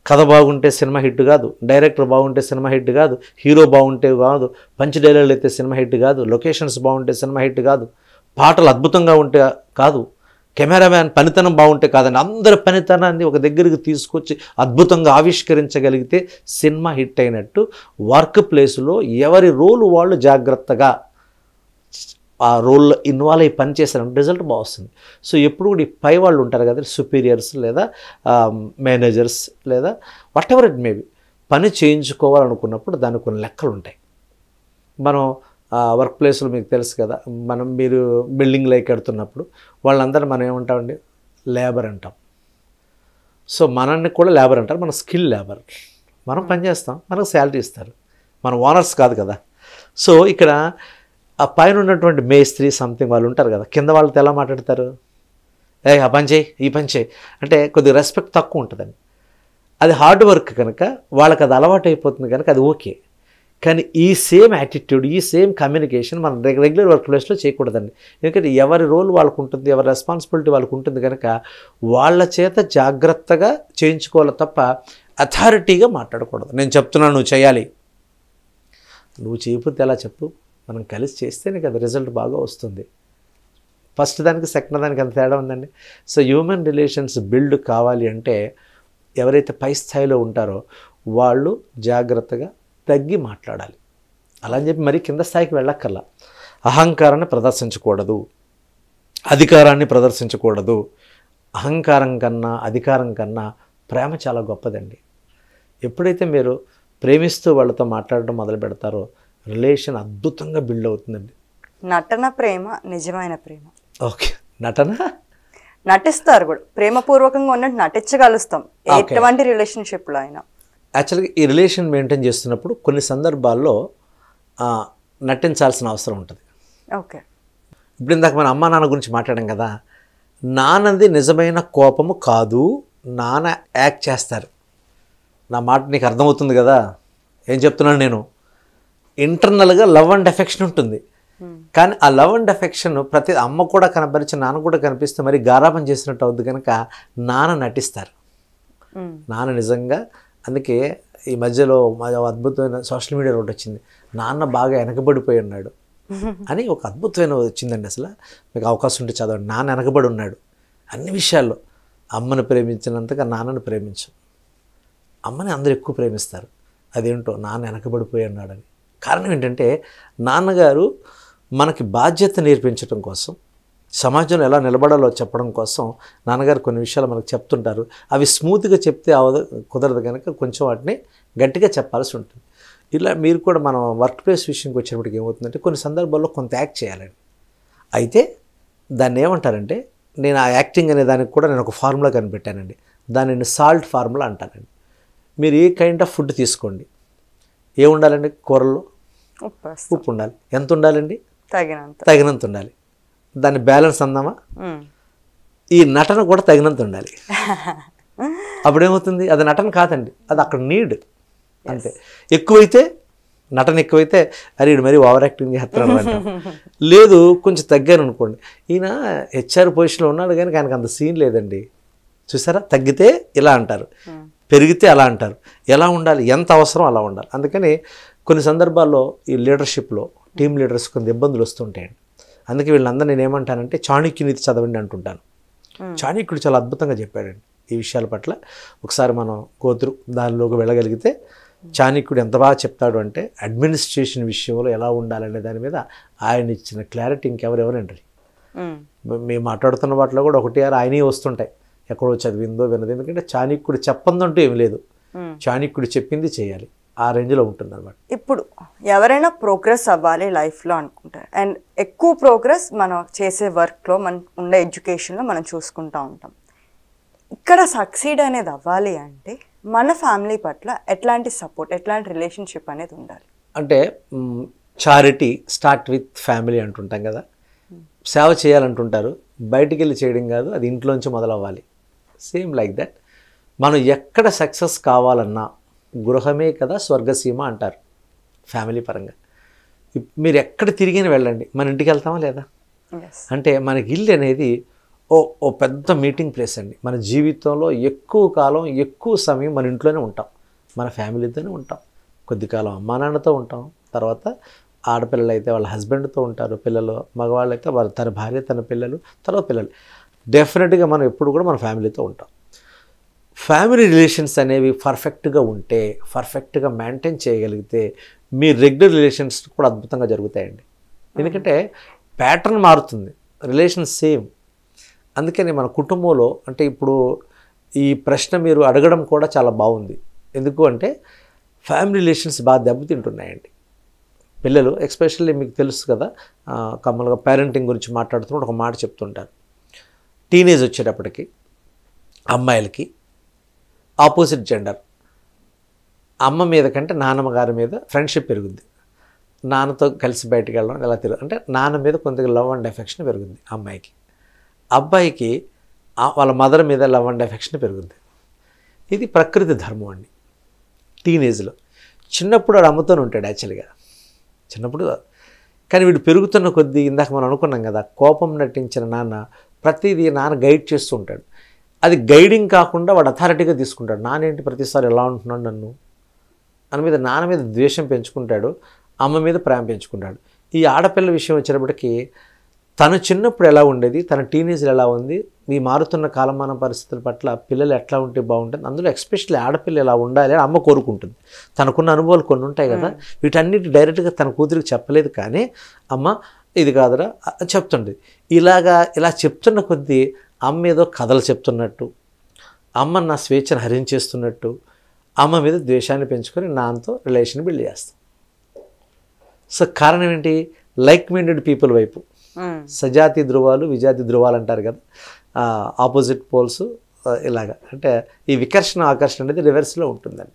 కథ బాగుంటే సినిమా హిట్ కాదు, డైరెక్టర్ బాగుంటే సినిమా హిట్ కాదు, హీరో బాగుంటే కాదు, పంచ్ డైలాగులు అయితే సినిమా హిట్ కాదు, లొకేషన్స్ బాగుంటే సినిమా హిట్ కాదు, పాటలు అద్భుతంగా ఉంటే కాదు, కెమెరామ్యాన్ పనితనం బాగుంటే కాదని అందరి పనితనాన్ని ఒక దగ్గరికి తీసుకొచ్చి అద్భుతంగా ఆవిష్కరించగలిగితే సినిమా హిట్ అయినట్టు. వర్క్ ప్లేస్లో ఎవరి రోలు వాళ్ళు జాగ్రత్తగా ఆ రోల్లో ఇన్వాల్వ్ అయ్యి పనిచేశారు, రిజల్ట్ బాగా వస్తుంది. సో ఎప్పుడు కూడా ఈ పై వాళ్ళు ఉంటారు కదా, సుపీరియర్స్ లేదా మేనేజర్స్ లేదా వాట్ ఎవర్ ఇట్ మేబీ, పని చేయించుకోవాలనుకున్నప్పుడు దానికి కొన్ని లెక్కలు ఉంటాయి. మనం వర్క్ ప్లేస్లో మీకు తెలుసు కదా, మనం మీరు బిల్డింగ్లో కడుతున్నప్పుడు వాళ్ళందరూ మనం ఏమంటామండి, లేబర్ అంటాం. సో మనల్ని కూడా లేబర్ అంటారు, మన స్కిల్ లేబర్. మనం పనిచేస్తాం, మనకు శాలరీ ఇస్తారు, మనం ఓనర్స్ కాదు కదా. సో ఇక్కడ ఆ పైన ఉన్నటువంటి మేస్త్రి సంథింగ్ వాళ్ళు ఉంటారు కదా, కింద వాళ్ళతో ఎలా మాట్లాడతారు, ఏ ఆ పని చేయి, ఈ పని చేయి అంటే కొద్దిగా రెస్పెక్ట్ తక్కువ ఉంటుందండి. అది హార్డ్ వర్క్ కనుక వాళ్ళకి అది అలవాటు అయిపోతుంది కనుక అది ఓకే. కానీ ఈ సేమ్ యాటిట్యూడ్, ఈ సేమ్ కమ్యూనికేషన్ మనం రెగ్యులర్ వర్క్ ప్లేస్లో చేయకూడదండి. ఎందుకంటే ఎవరి రోల్ వాళ్ళకు ఉంటుంది, ఎవరి రెస్పాన్సిబిలిటీ వాళ్ళకు ఉంటుంది కనుక వాళ్ళ చేత జాగ్రత్తగా చేయించుకోవాలి తప్ప అథారిటీగా మాట్లాడకూడదు. నేను చెప్తున్నాను నువ్వు చేయాలి, నువ్వు చేయకపోతే ఎలా చెప్పు, మనం కలిసి చేస్తేనే కదా రిజల్ట్ బాగా వస్తుంది. ఫస్ట్ దానికి సెకండ్ దానికి అంత తేడా ఉందండి. సో హ్యూమన్ రిలేషన్స్ బిల్డ్ కావాలి అంటే ఎవరైతే పై స్థాయిలో ఉంటారో వాళ్ళు జాగ్రత్తగా తగ్గి మాట్లాడాలి. అలా అని చెప్పి మరి కింద స్థాయికి వెళ్ళక్కర్లా. అహంకారాన్ని ప్రదర్శించకూడదు, అధికారాన్ని ప్రదర్శించకూడదు. అహంకారం కన్నా అధికారం కన్నా ప్రేమ చాలా గొప్పదండి. ఎప్పుడైతే మీరు ప్రేమిస్తూ వాళ్ళతో మాట్లాడడం మొదలు పెడతారో రిలేషన్ అద్భుతంగా బిల్డ్ అవుతుందండి. నటన ప్రేమ, నిజమైన ప్రేమ. ఓకే, నటన నటిస్తారు కూడా, ప్రేమపూర్వకంగా ఉన్నట్టు నటించగలుగుతాం ఎటువంటి రిలేషన్షిప్లో అయినా. యాక్చువల్గా ఈ రిలేషన్ మెయింటైన్ చేస్తున్నప్పుడు కొన్ని సందర్భాల్లో నటించాల్సిన అవసరం ఉంటుంది. ఓకే, ఇప్పుడు ఇందాక మన అమ్మా నాన్న గురించి మాట్లాడాం కదా, నాన్నది నిజమైన కోపము కాదు, నాన్న యాక్ట్ చేస్తారు. నా మాట నీకు అర్థమవుతుంది కదా, ఏం చెప్తున్నాను నేను. ఇంటర్నల్గా లవ్ అండ్ ఎఫెక్షన్ ఉంటుంది, కానీ ఆ లవ్ అండ్ ఎఫెక్షన్ ప్రతి అమ్మ కూడా కనపరిచి నాన్న కూడా కనిపిస్తే మరి గారాపం చేసినట్టు అవుద్ది కనుక నాన్న నటిస్తారు. నాన్న నిజంగా, అందుకే ఈ మధ్యలో అద్భుతమైన సోషల్ మీడియాలో ఒకటి వచ్చింది, నాన్న బాగా వెనకబడిపోయి ఉన్నాడు అని ఒక అద్భుతమైన వచ్చిందండి. అసలు మీకు అవకాశం ఉంటే చదవండి. నాన్న వెనకబడి ఉన్నాడు అన్ని విషయాల్లో, అమ్మను ప్రేమించినంతగా నాన్నను ప్రేమించు. అమ్మని అందరూ ఎక్కువ ప్రేమిస్తారు, అదేంటో నాన్న వెనకబడిపోయి ఉన్నాడని. కారణం ఏంటంటే నాన్నగారు మనకి బాధ్యత నేర్పించడం కోసం, సమాజంలో ఎలా నిలబడాలో చెప్పడం కోసం నాన్నగారు కొన్ని విషయాలు మనకు చెప్తుంటారు. అవి స్మూత్గా చెప్తే అవదు కుదరదు కనుక కొంచెం వాటిని గట్టిగా చెప్పాల్సి ఉంటుంది. ఇలా మీరు కూడా మనం వర్క్ ప్లేస్ విషయంకి వచ్చినప్పటికి ఏమవుతుందంటే కొన్ని సందర్భాల్లో కొంత యాక్ట్ చేయాలండి. అయితే దాన్ని ఏమంటారంటే, నేను ఆ యాక్టింగ్ అనే దానికి కూడా నేను ఒక ఫార్ములా కనిపెట్టానండి, దానిని సాల్ట్ ఫార్ములా అంటానండి. మీరు ఏ కైండ్ ఆఫ్ ఫుడ్ తీసుకోండి, ఏ ఉండాలండి, కూరల్లో ఉప్పు ఉండాలి. ఎంత ఉండాలండి, తగినంత తగినంత ఉండాలి. దాన్ని బ్యాలెన్స్ అందామా, ఈ నటన కూడా తగినంత ఉండాలి. అప్పుడేమవుతుంది, అది నటన కాదండి, అది అక్కడ నీడ్ అంతే. ఎక్కువైతే నటన ఎక్కువైతే అరే ఇది మరి ఓవర్ యాక్టింగ్ చేస్తున్నాడు అంటాం. లేదు కొంచెం తగ్గాను అనుకోండి, ఈయన హెచ్ఆర్ పొజిషన్లో ఉన్నాడు కానీ ఆయనకు అంత సీన్ లేదండి. చూసారా, తగ్గితే ఇలా అంటారు, పెరిగితే అలా అంటారు. ఎలా ఉండాలి, ఎంత అవసరం అలా ఉండాలి. అందుకని కొన్ని సందర్భాల్లో ఈ లీడర్షిప్లో టీమ్ లీడర్స్ కొంత ఇబ్బందులు వస్తుంటాయండి. అందుకే వీళ్ళందరూ నేను ఏమంటానంటే చాణక్య నీతి చదవండి అంటుంటాను. చాణక్యుడు చాలా అద్భుతంగా చెప్పాడండి ఈ విషయాల పట్ల. ఒకసారి మనం గోత్రు దానిలోకి వెళ్ళగలిగితే చాణక్యుడు ఎంత బాగా చెప్తాడు అంటే అడ్మినిస్ట్రేషన్ విషయంలో ఎలా ఉండాలనే దాని మీద ఆయన ఇచ్చిన క్లారిటీ ఇంకెవరెవరండి. మేము మాట్లాడుతున్న వాటిలో కూడా ఒకటి ఆయనే వస్తుంటాయి, ఎక్కడో చదివిందో వినది. ఎందుకంటే చాణక్యుడు చెప్పందంటూ ఏమి లేదు, చాణక్యుడు చెప్పింది చేయాలి, ఆ రేంజ్లో ఉంటుంది అనమాట. ఇప్పుడు ఎవరైనా ప్రోగ్రెస్ అవ్వాలి లైఫ్లో అనుకుంటారు, అండ్ ఎక్కువ ప్రోగ్రెస్ మనం చేసే వర్క్లో మనం ఉండే ఎడ్యుకేషన్లో మనం చూసుకుంటూ ఉంటాం. ఇక్కడ సక్సీడ్ అనేది అవ్వాలి అంటే మన ఫ్యామిలీ పట్ల ఎట్లాంటి సపోర్ట్, ఎట్లాంటి రిలేషన్షిప్ అనేది ఉండాలి అంటే, చారిటీ స్టార్ట్ విత్ ఫ్యామిలీ అంటుంటాం కదా. సేవ చేయాలంటుంటారు, బయటికి వెళ్ళి చేయడం కాదు, అది ఇంట్లోంచి మొదలవ్వాలి. సేమ్ లైక్ దట్ మనం ఎక్కడ సక్సెస్ కావాలన్నా గృహమే కదా స్వర్గసీమ అంటారు ఫ్యామిలీ పరంగా. మీరు ఎక్కడ తిరిగిన వెళ్ళండి, మన ఇంటికి వెళ్తామా లేదా అంటే, మనకి ఇల్లు అనేది ఓ ఓ పెద్ద మీటింగ్ ప్లేస్ అండి. మన జీవితంలో ఎక్కువ కాలం ఎక్కువ సమయం మన ఇంట్లోనే ఉంటాం, మన ఫ్యామిలీతోనే ఉంటాం, కొద్ది కాలం అమ్మా నాన్నతో ఉంటాం, తర్వాత ఆడపిల్లలు అయితే వాళ్ళ హస్బెండ్తో ఉంటారు, పిల్లలు మగవాళ్ళు అయితే వాళ్ళ తన భార్య తన పిల్లలు తర్వాత పిల్లలు. డెఫినెట్గా మనం ఎప్పుడు కూడా మన ఫ్యామిలీతో ఉంటాం. ఫ్యామిలీ రిలేషన్స్ అనేవి పర్ఫెక్ట్గా ఉంటే, పర్ఫెక్ట్గా మెయింటైన్ చేయగలిగితే మీ రెగ్యులర్ రిలేషన్స్ కూడా అద్భుతంగా జరుగుతాయండి. ఎందుకంటే ప్యాటర్న్ మారుతుంది, రిలేషన్స్ సేమ్. అందుకని మన కుటుంబంలో అంటే ఇప్పుడు ఈ ప్రశ్న మీరు అడగడం కూడా చాలా బాగుంది. ఎందుకు అంటే ఫ్యామిలీ రిలేషన్స్ బాగా దెబ్బతింటున్నాయండి. పిల్లలు ఎక్స్పెషల్లీ మీకు తెలుసు కదా, కమ్మలుగా పేరెంటింగ్ గురించి మాట్లాడుతున్నప్పుడు ఒక మాట చెప్తుంటారు. టీనేజ్ వచ్చేటప్పటికి అమ్మాయిలకి ఆపోజిట్ జెండర్ అమ్మ మీద కంటే నాన్నమ్మ గారి మీద ఫ్రెండ్షిప్ పెరుగుద్ది, నాన్నతో కలిసి బయటకు వెళ్ళడం ఎలా తిరుగు అంటే నాన్న మీద కొంత లవ్ అండ్ ఎఫెక్షన్ పెరుగుద్ది అమ్మాయికి. అబ్బాయికి వాళ్ళ మదర్ మీద లవ్ అండ్ ఎఫెక్షన్ పెరుగుద్ది. ఇది ప్రకృతి ధర్మం అండి. టీనేజ్లో చిన్నప్పుడు వాడు అమ్మతోనే ఉంటాడు యాక్చువల్గా చిన్నప్పుడు, కానీ వీడు పెరుగుతున్న కొద్దీ ఇందాక మనం అనుకున్నాం కదా కోపం నటించిన నాన్న ప్రతిదీ నాన్న గైడ్ చేస్తూ ఉంటాడు. అది గైడింగ్ కాకుండా వాడు అథారిటీగా తీసుకుంటాడు. నానేంటి ప్రతిసారి ఎలా ఉంటున్నాడు నన్ను అని మీద నాన్న మీద ద్వేషం పెంచుకుంటాడు, అమ్మ మీద ప్రేమ పెంచుకుంటాడు. ఈ ఆడపిల్ల విషయం వచ్చినప్పటికీ తను చిన్నప్పుడు ఎలా ఉండేది, తన టీనేజ్లో ఎలా ఉంది, మీ మారుతున్న కాలమాన పరిస్థితుల పట్ల పిల్లలు ఎట్లా ఉంటే బాగుంటుంది, అందులో ఎక్స్పెషల్లీ ఆడపిల్ల ఎలా ఉండాలి అని అమ్మ కోరుకుంటుంది. తనకున్న అనుభవాలు కొన్ని ఉంటాయి కదా, వీటన్నిటి డైరెక్ట్గా తన కూతురికి చెప్పలేదు కానీ అమ్మ ఇది కాదురా చెప్తుంది. ఇలాగా ఇలా చెప్తున్న కొద్దీ అమ్మ ఏదో కథలు చెప్తున్నట్టు, అమ్మ నా స్వేచ్ఛను హరించేస్తున్నట్టు, అమ్మ మీద ద్వేషాన్ని పెంచుకొని నాన్నతో రిలేషన్ బిల్డ్ చేస్తాం. సో కారణం ఏంటి, లైక్ మైండెడ్ పీపుల్ వైపు సజాతి ధృవాలు విజాతి ధృవాలు అంటారు కదా, ఆపోజిట్ పోల్స్ ఇలాగ అంటే ఈ వికర్షణ ఆకర్షణ అనేది రివర్స్లో ఉంటుందండి.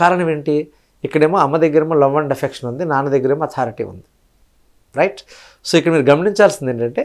కారణం ఏంటి, ఇక్కడేమో అమ్మ దగ్గరేమో లవ్ అండ్ అఫెక్షన్ ఉంది, నాన్న దగ్గరేమో అథారిటీ ఉంది, రైట్. సో ఇక్కడ మీరు గమనించాల్సింది ఏంటంటే,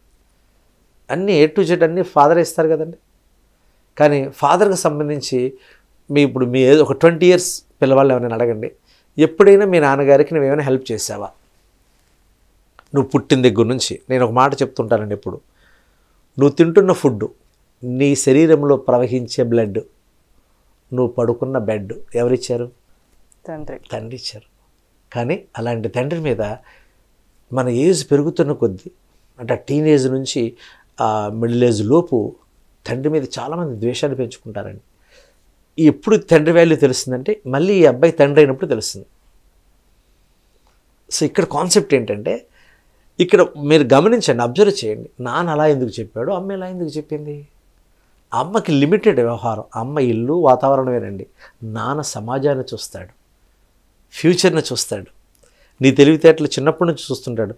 అన్నీ ఏ టు జెడ్ అన్నీ ఫాదరే ఇస్తారు కదండి. కానీ ఫాదర్కి సంబంధించి మీ ఇప్పుడు మీ ఒక ట్వంటీ ఇయర్స్ పిల్లవాళ్ళు ఎవరైనా అడగండి, ఎప్పుడైనా మీ నాన్నగారికి నువ్వు ఏమైనా హెల్ప్ చేసావా నువ్వు పుట్టిన దగ్గర నుంచి. నేను ఒక మాట చెప్తుంటానండి, ఇప్పుడు నువ్వు తింటున్న ఫుడ్, నీ శరీరంలో ప్రవహించే బ్లడ్, నువ్వు పడుకున్న బెడ్ ఎవరిచ్చారు? తండ్రి తండ్రి ఇచ్చారు. కానీ అలాంటి తండ్రి మీద మన ఏజ్ పెరుగుతున్న కొద్దీ అంటే టీనేజ్ నుంచి మిడిల్ ఏజ్ లోపు తండ్రి మీద చాలామంది ద్వేషాన్ని పెంచుకుంటారండి. ఎప్పుడు తండ్రి వాల్యూ తెలుస్తుందంటే మళ్ళీ ఈ అబ్బాయి తండ్రి అయినప్పుడు తెలుస్తుంది. సో ఇక్కడ కాన్సెప్ట్ ఏంటంటే ఇక్కడ మీరు గమనించండి, అబ్జర్వ్ చేయండి, నాన్న అలా ఎందుకు చెప్పాడు, అమ్మ ఇలా ఎందుకు చెప్పింది. అమ్మకి లిమిటెడ్ వ్యవహారం, అమ్మ ఇల్లు వాతావరణమేనండి. నాన్న సమాజాన్ని చూస్తాడు, ఫ్యూచర్ని చూస్తాడు, నీ తెలివితేటలు చిన్నప్పటి నుంచి చూస్తుంటాడు.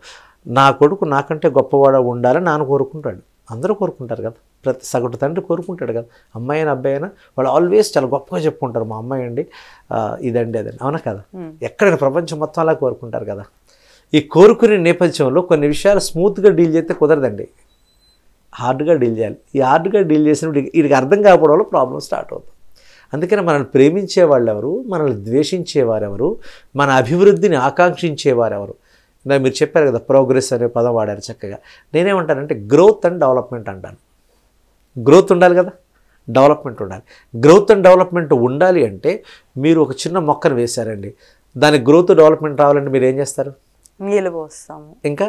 నా కొడుకు నాకంటే గొప్పవాడు ఉండాలని నాన్న కోరుకుంటాడు. అందరూ కోరుకుంటారు కదా, ప్రతి సగటు తండ్రి కోరుకుంటాడు కదా. అమ్మాయి అయినా అబ్బాయి అయినా వాళ్ళు ఆల్వేస్ చాలా గొప్పగా చెప్పుకుంటారు, మా అమ్మాయి అండి ఇదండి అదండి, అవునా కదా? ఎక్కడైనా ప్రపంచం మొత్తం అలా కోరుకుంటారు కదా. ఈ కోరుకునే నేపథ్యంలో కొన్ని విషయాలు స్మూత్గా డీల్ చేస్తే కుదరదండి, హార్డ్గా డీల్ చేయాలి. ఈ హార్డ్గా డీల్ చేసినప్పుడు వీడికి అర్థం కాకపోవడం వల్ల ప్రాబ్లం స్టార్ట్ అవుతుంది. అందుకని మనల్ని ప్రేమించే వాళ్ళెవరు, మనల్ని ద్వేషించేవారెవరు, మన అభివృద్ధిని ఆకాంక్షించేవారెవరు. నా మీరు చెప్పారు కదా ప్రోగ్రెస్ అనే పదం వాడారు చక్కగా. నేనేమంటానంటే గ్రోత్ అండ్ డెవలప్మెంట్ అంటాను. గ్రోత్ ఉండాలి కదా, డెవలప్మెంట్ ఉండాలి. గ్రోత్ అండ్ డెవలప్మెంట్ ఉండాలి అంటే మీరు ఒక చిన్న మొక్కను వేశారండి, దానికి గ్రోత్ డెవలప్మెంట్ రావాలంటే మీరు ఏం చేస్తారు? నీళ్ళు పోస్తాము, ఇంకా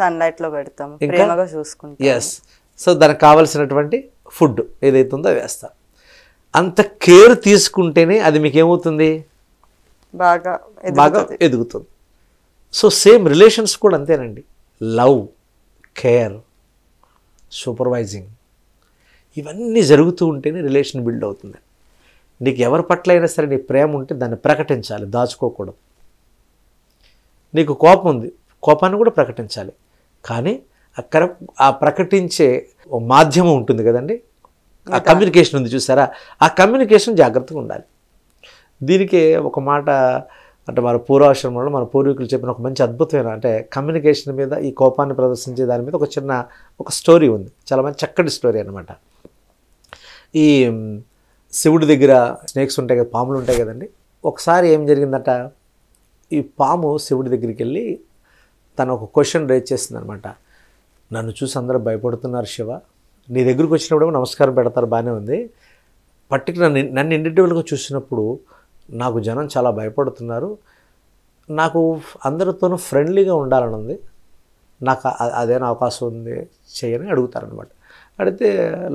సన్లైట్లో పెడతాము, ప్రేమగా చూసుకుంటాం. ఎస్, సో దానికి కావాల్సినటువంటి ఫుడ్ ఏదైతే ఉందో వేస్తాం. అంత కేర్ తీసుకుంటేనే అది మీకు ఏమవుతుంది, బాగా బాగా ఎదుగుతుంది. సో సేమ్ రిలేషన్స్ కూడా అంతేనండి. లవ్, కేర్, సూపర్వైజింగ్ ఇవన్నీ జరుగుతూ ఉంటేనే రిలేషన్ బిల్డ్ అవుతుంది. నీకు ఎవరి పట్ల అయినా సరే నీ ప్రేమ ఉంటే దాన్ని ప్రకటించాలి, దాచుకోకూడదు. నీకు కోపం ఉంది, కోపాన్ని కూడా ప్రకటించాలి. కానీ అక్కడ ఆ ప్రకటించే మాధ్యమం ఉంటుంది కదండి, ఆ కమ్యూనికేషన్ ఉంది చూసారా, ఆ కమ్యూనికేషన్ జాగ్రత్తగా ఉండాలి. దీనికే ఒక మాట అంటే మన పూర్వాశ్రమంలో మన పూర్వీకులు చెప్పిన ఒక మంచి అద్భుతమైన అంటే కమ్యూనికేషన్ మీద, ఈ కోపాన్ని ప్రదర్శించే దాని మీద ఒక చిన్న ఒక స్టోరీ ఉంది, చాలా మంచి చక్కటి స్టోరీ అనమాట. ఈ శివుడి దగ్గర స్నేక్స్ ఉంటాయి కదా, పాములు ఉంటాయి కదండి. ఒకసారి ఏం జరిగిందట, ఈ పాము శివుడి దగ్గరికి వెళ్ళి తను ఒక క్వశ్చన్ రేజ్ చేసిందనమాట. నన్ను చూసి అందరూ భయపడుతున్నారు శివ, నీ దగ్గరికి వచ్చినప్పుడు నమస్కారం పెడతారు బాగానే ఉంది, పర్టికులర్ నన్ను ఇండివిజువల్గా చూసినప్పుడు నాకు జనం చాలా భయపడుతున్నారు, నాకు అందరితోనూ ఫ్రెండ్లీగా ఉండాలని ఉంది, నాకు అదేనా అవకాశం ఉంది చేయని అడుగుతారనమాట. అడిగితే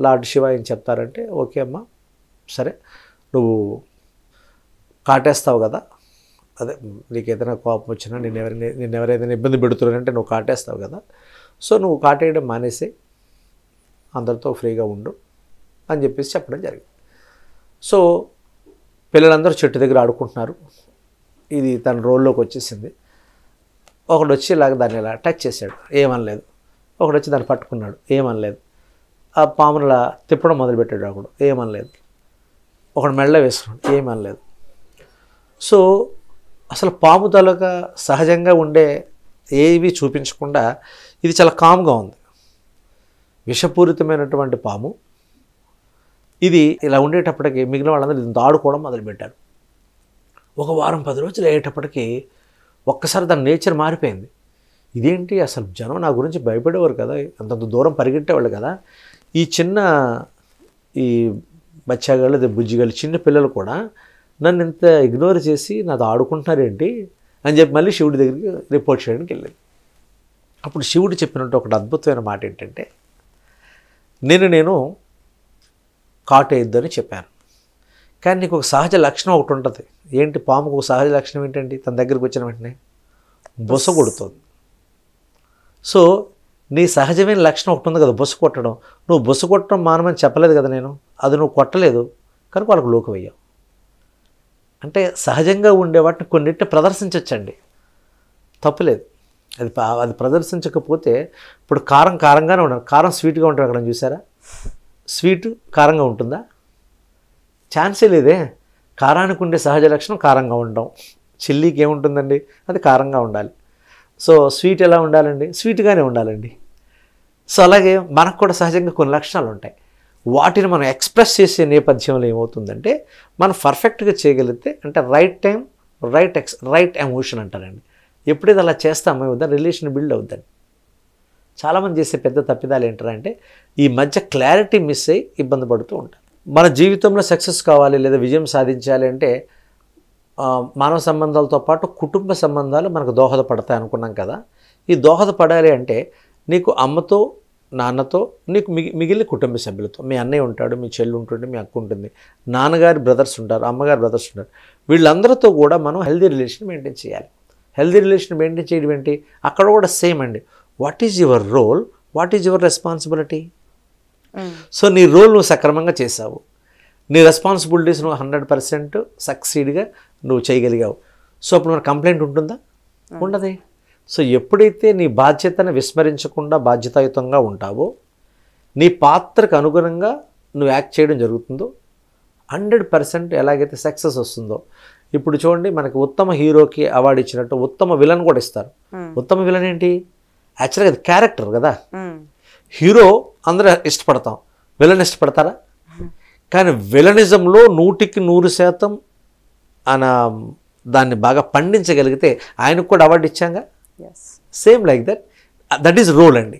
లార్డ్ శివ ఏం చెప్తారంటే, ఓకే అమ్మా సరే నువ్వు కాటేస్తావు కదా, అదే నీకు ఏదైనా కోపం వచ్చినా నేను ఎవరైనా నేను ఎవరైనా ఇబ్బంది పెడుతున్నానంటే నువ్వు కాటేస్తావు కదా, సో నువ్వు కాటేయడం మానేసి అందరితో ఫ్రీగా ఉండు అని చెప్పేసి చెప్పడం జరిగింది. సో పిల్లలందరూ చెట్టు దగ్గర ఆడుకుంటున్నారు, ఇది తన రోల్లోకి వచ్చేసింది. ఒకడు వచ్చి ఇలాగ దాన్ని ఇలా టచ్ చేశాడు, ఏమనలేదు. ఒకడు వచ్చి దాన్ని పట్టుకున్నాడు, ఏమనలేదు. ఆ పాములా తిప్పడం మొదలుపెట్టాడు, ఒకడు ఏమనలేదు. ఒకడు మెళ్ళ వేసుకున్నాడు, ఏమనలేదు. సో అసలు పాము తాలూకా సహజంగా ఉండే ఏవి చూపించకుండా ఇది చాలా కామ్గా ఉంది. విషపూరితమైనటువంటి పాము ఇది ఇలా ఉండేటప్పటికి మిగిలిన వాళ్ళందరూ దీంతో ఆడుకోవడం మొదలుపెట్టారు. ఒక వారం పది రోజులు అయ్యేటప్పటికి ఒక్కసారి దాని నేచర్ మారిపోయింది. ఇదేంటి అసలు జనం నా గురించి భయపడేవారు కదా, అంతంత దూరం పరిగెట్టేవాళ్ళు కదా, ఈ చిన్న ఈ బచ్చాగాళ్ళు అదే బుజ్జిగాళ్ళు చిన్న పిల్లలు కూడా నన్ను ఇంత ఇగ్నోర్ చేసి నాతో ఆడుకుంటున్నారేంటి అని చెప్పి మళ్ళీ శివుడి దగ్గరికి రిపోర్ట్ చేయడానికి వెళ్ళింది. అప్పుడు శివుడు చెప్పినట్టు ఒకటి అద్భుతమైన మాట ఏంటంటే, నేను నేను కాటేయద్దు అని చెప్పాను, కానీ నీకు ఒక సహజ లక్షణం ఒకటి ఉంటుంది. ఏంటి? పాముకు ఒక సహజ లక్షణం ఏంటండి, తన దగ్గరికి వచ్చిన వెంటనే బొస కొడుతుంది. సో నీ సహజమైన లక్షణం ఒకటి ఉంది కదా, బొస కొట్టడం. నువ్వు బొస కొట్టడం మానమని చెప్పలేదు కదా నేను, అది నువ్వు కొట్టలేదు కనుక వాళ్ళకు లోకువయ్యావు. అంటే సహజంగా ఉండే వాటిని కొన్నింటిని ప్రదర్శించవచ్చండి, తప్పులేదు. అది అది ప్రదర్శించకపోతే ఇప్పుడు కారం కారంగానే ఉండాలి, కారం స్వీట్గా ఉంటుంది. అక్కడ చూసారా, స్వీటు కారంగా ఉంటుందా? ఛాన్సే లేదే. కారానికి ఉండే సహజ లక్షణం కారంగా ఉండడం, చిల్లీకి ఏముంటుందండి అది కారంగా ఉండాలి. సో స్వీట్ ఎలా ఉండాలండి, స్వీట్గానే ఉండాలండి. సో అలాగే మనకు కూడా సహజంగా కొన్ని లక్షణాలు ఉంటాయి, వాటిని మనం ఎక్స్ప్రెస్ చేసే నేపథ్యంలో ఏమవుతుందంటే మనం పర్ఫెక్ట్గా చేయగలిగితే, అంటే రైట్ టైం రైట్ ఎక్స్ రైట్ ఎమోషన్ అంటారండి. ఎప్పుడైతే అలా చేస్తామో అవుతా రిలేషన్ బిల్డ్ అవుతుంది. చాలామంది చేసే పెద్ద తప్పిదాలు ఏంటంటే ఈ మధ్య క్లారిటీ మిస్ అయ్యి ఇబ్బంది పడుతూ ఉంటారు. మన జీవితంలో సక్సెస్ కావాలి లేదా విజయం సాధించాలి అంటే మానవ సంబంధాలతో పాటు కుటుంబ సంబంధాలు మనకు దోహదపడతాయి అనుకున్నాం కదా. ఈ దోహదపడాలి అంటే నీకు అమ్మతో నాన్నతో, నీకు మిగి మిగిలిన కుటుంబ సభ్యులతో, మీ అన్నయ్య ఉంటాడు, మీ చెల్లి ఉంటుంది, మీ అక్క ఉంటుంది, నాన్నగారి బ్రదర్స్ ఉంటారు, అమ్మగారి బ్రదర్స్ ఉంటారు, వీళ్ళందరితో కూడా మనం హెల్దీ రిలేషన్ మెయింటైన్ చేయాలి. హెల్దీ రిలేషన్ మెయింటైన్ చేయడం ఏంటి, అక్కడ కూడా సేమ్ అండి. What is your role, what is your responsibility. So నీ రోల్ నువ్వు సక్రమంగా చేసావు, నీ రెస్పాన్సిబిలిటీస్ నువ్వు హండ్రెడ్ పర్సెంట్ సక్సీడ్గా నువ్వు చేయగలిగావు. సో అప్పుడు మన కంప్లైంట్ ఉంటుందా? ఉండదు. సో ఎప్పుడైతే నీ బాధ్యతను విస్మరించకుండా బాధ్యతాయుతంగా ఉంటావో, నీ పాత్రకు అనుగుణంగా నువ్వు యాక్ట్ చేయడం జరుగుతుందో, హండ్రెడ్ పర్సెంట్ ఎలాగైతే సక్సెస్ వస్తుందో. ఇప్పుడు చూడండి, మనకి ఉత్తమ హీరోకి అవార్డు ఇచ్చినట్టు ఉత్తమ విలన్ కూడా ఇస్తారు. ఉత్తమ విలన్ ఏంటి? యాక్చువల్గా అది క్యారెక్టర్ కదా. హీరో అందరూ ఇష్టపడతాం, విలన్ ఇష్టపడతారా? కానీ విలనిజంలో నూటికి నూరు శాతం ఆయన దాన్ని బాగా పండించగలిగితే ఆయనకు కూడా అవార్డు ఇచ్చాంగా. Same like that, that is role అండి.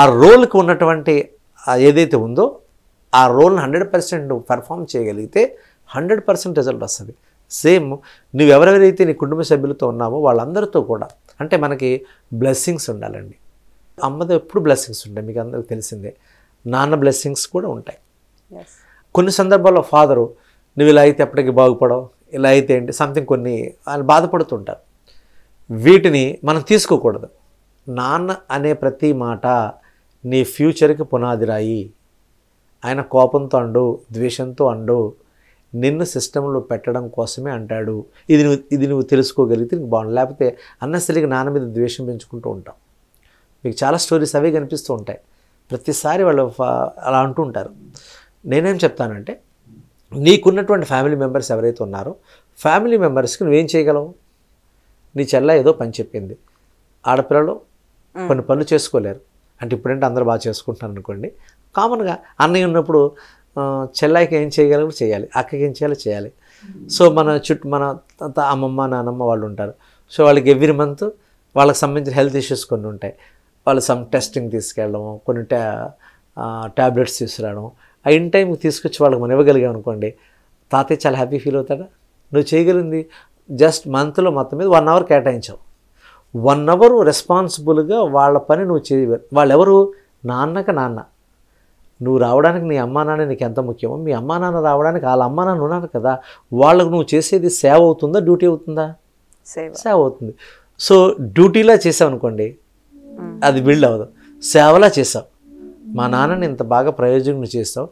ఆ రోల్కి ఉన్నటువంటి ఏదైతే ఉందో ఆ రోల్ని హండ్రెడ్ పర్సెంట్ నువ్వు పర్ఫామ్ చేయగలిగితే హండ్రెడ్ పర్సెంట్ రిజల్ట్ వస్తుంది. సేమ్ నువ్వెవరెవరైతే నీ కుటుంబ సభ్యులతో ఉన్నావో వాళ్ళందరితో కూడా. అంటే మనకి బ్లెస్సింగ్స్ ఉండాలండి. అమ్మతో ఎప్పుడు బ్లెస్సింగ్స్ ఉంటాయి, మీకు అందరికీ తెలిసిందే. నాన్న బ్లెస్సింగ్స్ కూడా ఉంటాయి. కొన్ని సందర్భాల్లో ఫాదరు నువ్వు ఇలా అయితే ఎప్పటికీ బాగుపడవు, ఇలా అయితే ఏంటి సంథింగ్ కొన్ని వాళ్ళు బాధపడుతుంటారు. వీటిని మనం తీసుకోకూడదు. నాన్న అనే ప్రతి మాట నీ ఫ్యూచర్కి పునాదిరాయి. ఆయన కోపంతో అండు, ద్వేషంతో అండు, నిన్ను సిస్టంలో పెట్టడం కోసమే అంటాడు. ఇది నువ్వు ఇది నువ్వు తెలుసుకోగలిగితే నీకు బాగుండు. లేకపోతే అన్నసరికి నాన్న మీద ద్వేషం పెంచుకుంటూ ఉంటాం. మీకు చాలా స్టోరీస్ అవే కనిపిస్తూ ఉంటాయి. ప్రతిసారి వాళ్ళు అలా అంటూ ఉంటారు. నేనేం చెప్తానంటే, నీకున్నటువంటి ఫ్యామిలీ మెంబర్స్ ఎవరైతే ఉన్నారో ఫ్యామిలీ మెంబర్స్కి నువ్వేం చేయగలవు? నీ చెల్ల ఏదో పని చెప్పింది, ఆడపిల్లలు కొన్ని పనులు చేసుకోలేరు అంటే, ఇప్పుడంటే అందరూ బాగా చేసుకుంటున్నారు అనుకోండి. కామన్గా అన్నయ్య ఉన్నప్పుడు చెల్లాయికి ఏం చేయగలరు చేయాలి, అక్కకి ఏం చేయాలో చేయాలి. సో మన చుట్టూ మన అమ్మమ్మ నానమ్మ వాళ్ళు ఉంటారు. సో వాళ్ళకి ఎవ్రీ మంత్ వాళ్ళకి సంబంధించిన హెల్త్ ఇష్యూస్ కొన్ని ఉంటాయి. వాళ్ళు సమ్ టెస్టింగ్ తీసుకెళ్ళడం, కొన్ని ట్యా ట్యాబ్లెట్స్ తీసుకురావడం, ఆ ఇన్ టైంకి తీసుకొచ్చి వాళ్ళకి మనం ఇవ్వగలిగాం అనుకోండి, తాతయ్య చాలా హ్యాపీ ఫీల్ అవుతాడా. నువ్వు చేయగలిగింది జస్ట్ మంత్లో మొత్తం మీద వన్ అవర్ కేటాయించావు. వన్ అవర్ రెస్పాన్సిబుల్గా వాళ్ళ పని నువ్వు చేయ. వాళ్ళెవరు? నాన్నక నాన్న. నువ్వు రావడానికి నీ అమ్మా నాన్న నీకు ఎంత ముఖ్యమో, మీ అమ్మా నాన్న రావడానికి వాళ్ళ అమ్మా నాన్న ఉన్నారు కదా, వాళ్ళకు నువ్వు చేసేది సేవ్ అవుతుందా డ్యూటీ అవుతుందా? సేవ్ అవుతుంది. సో డ్యూటీలా చేసావు అనుకోండి అది బిల్డ్ అవ్వదు. సేవలా చేసావు, మా నాన్నని ఇంత బాగా ప్రయోజనం నువ్వు చేస్తావు,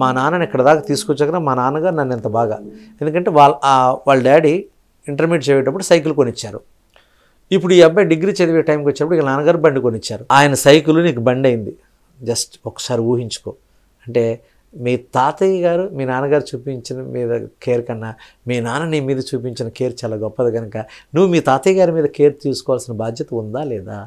మా నాన్నని ఇక్కడ దాకా తీసుకొచ్చాక మా నాన్నగారు నన్ను ఇంత బాగా, ఎందుకంటే వాళ్ళ వాళ్ళ డాడీ ఇంటర్మీడియట్ చదివేటప్పుడు సైకిల్ కొనిచ్చారు. ఇప్పుడు ఈ అబ్బాయి డిగ్రీ చదివే టైంకి వచ్చినప్పుడు ఇక నాన్నగారు బండి కొనిచ్చారు. ఆయన సైకిల్ నీకు బండి అయింది. జస్ట్ ఒకసారి ఊహించుకో. అంటే మీ తాతయ్య గారు మీ నాన్నగారు చూపించిన మీద కేర్ కన్నా మీ నాన్న నీ మీద చూపించిన కేర్ చాలా గొప్పది. కనుక నువ్వు మీ తాతయ్య గారి మీద కేర్ తీసుకోవాల్సిన బాధ్యత ఉందా లేదా?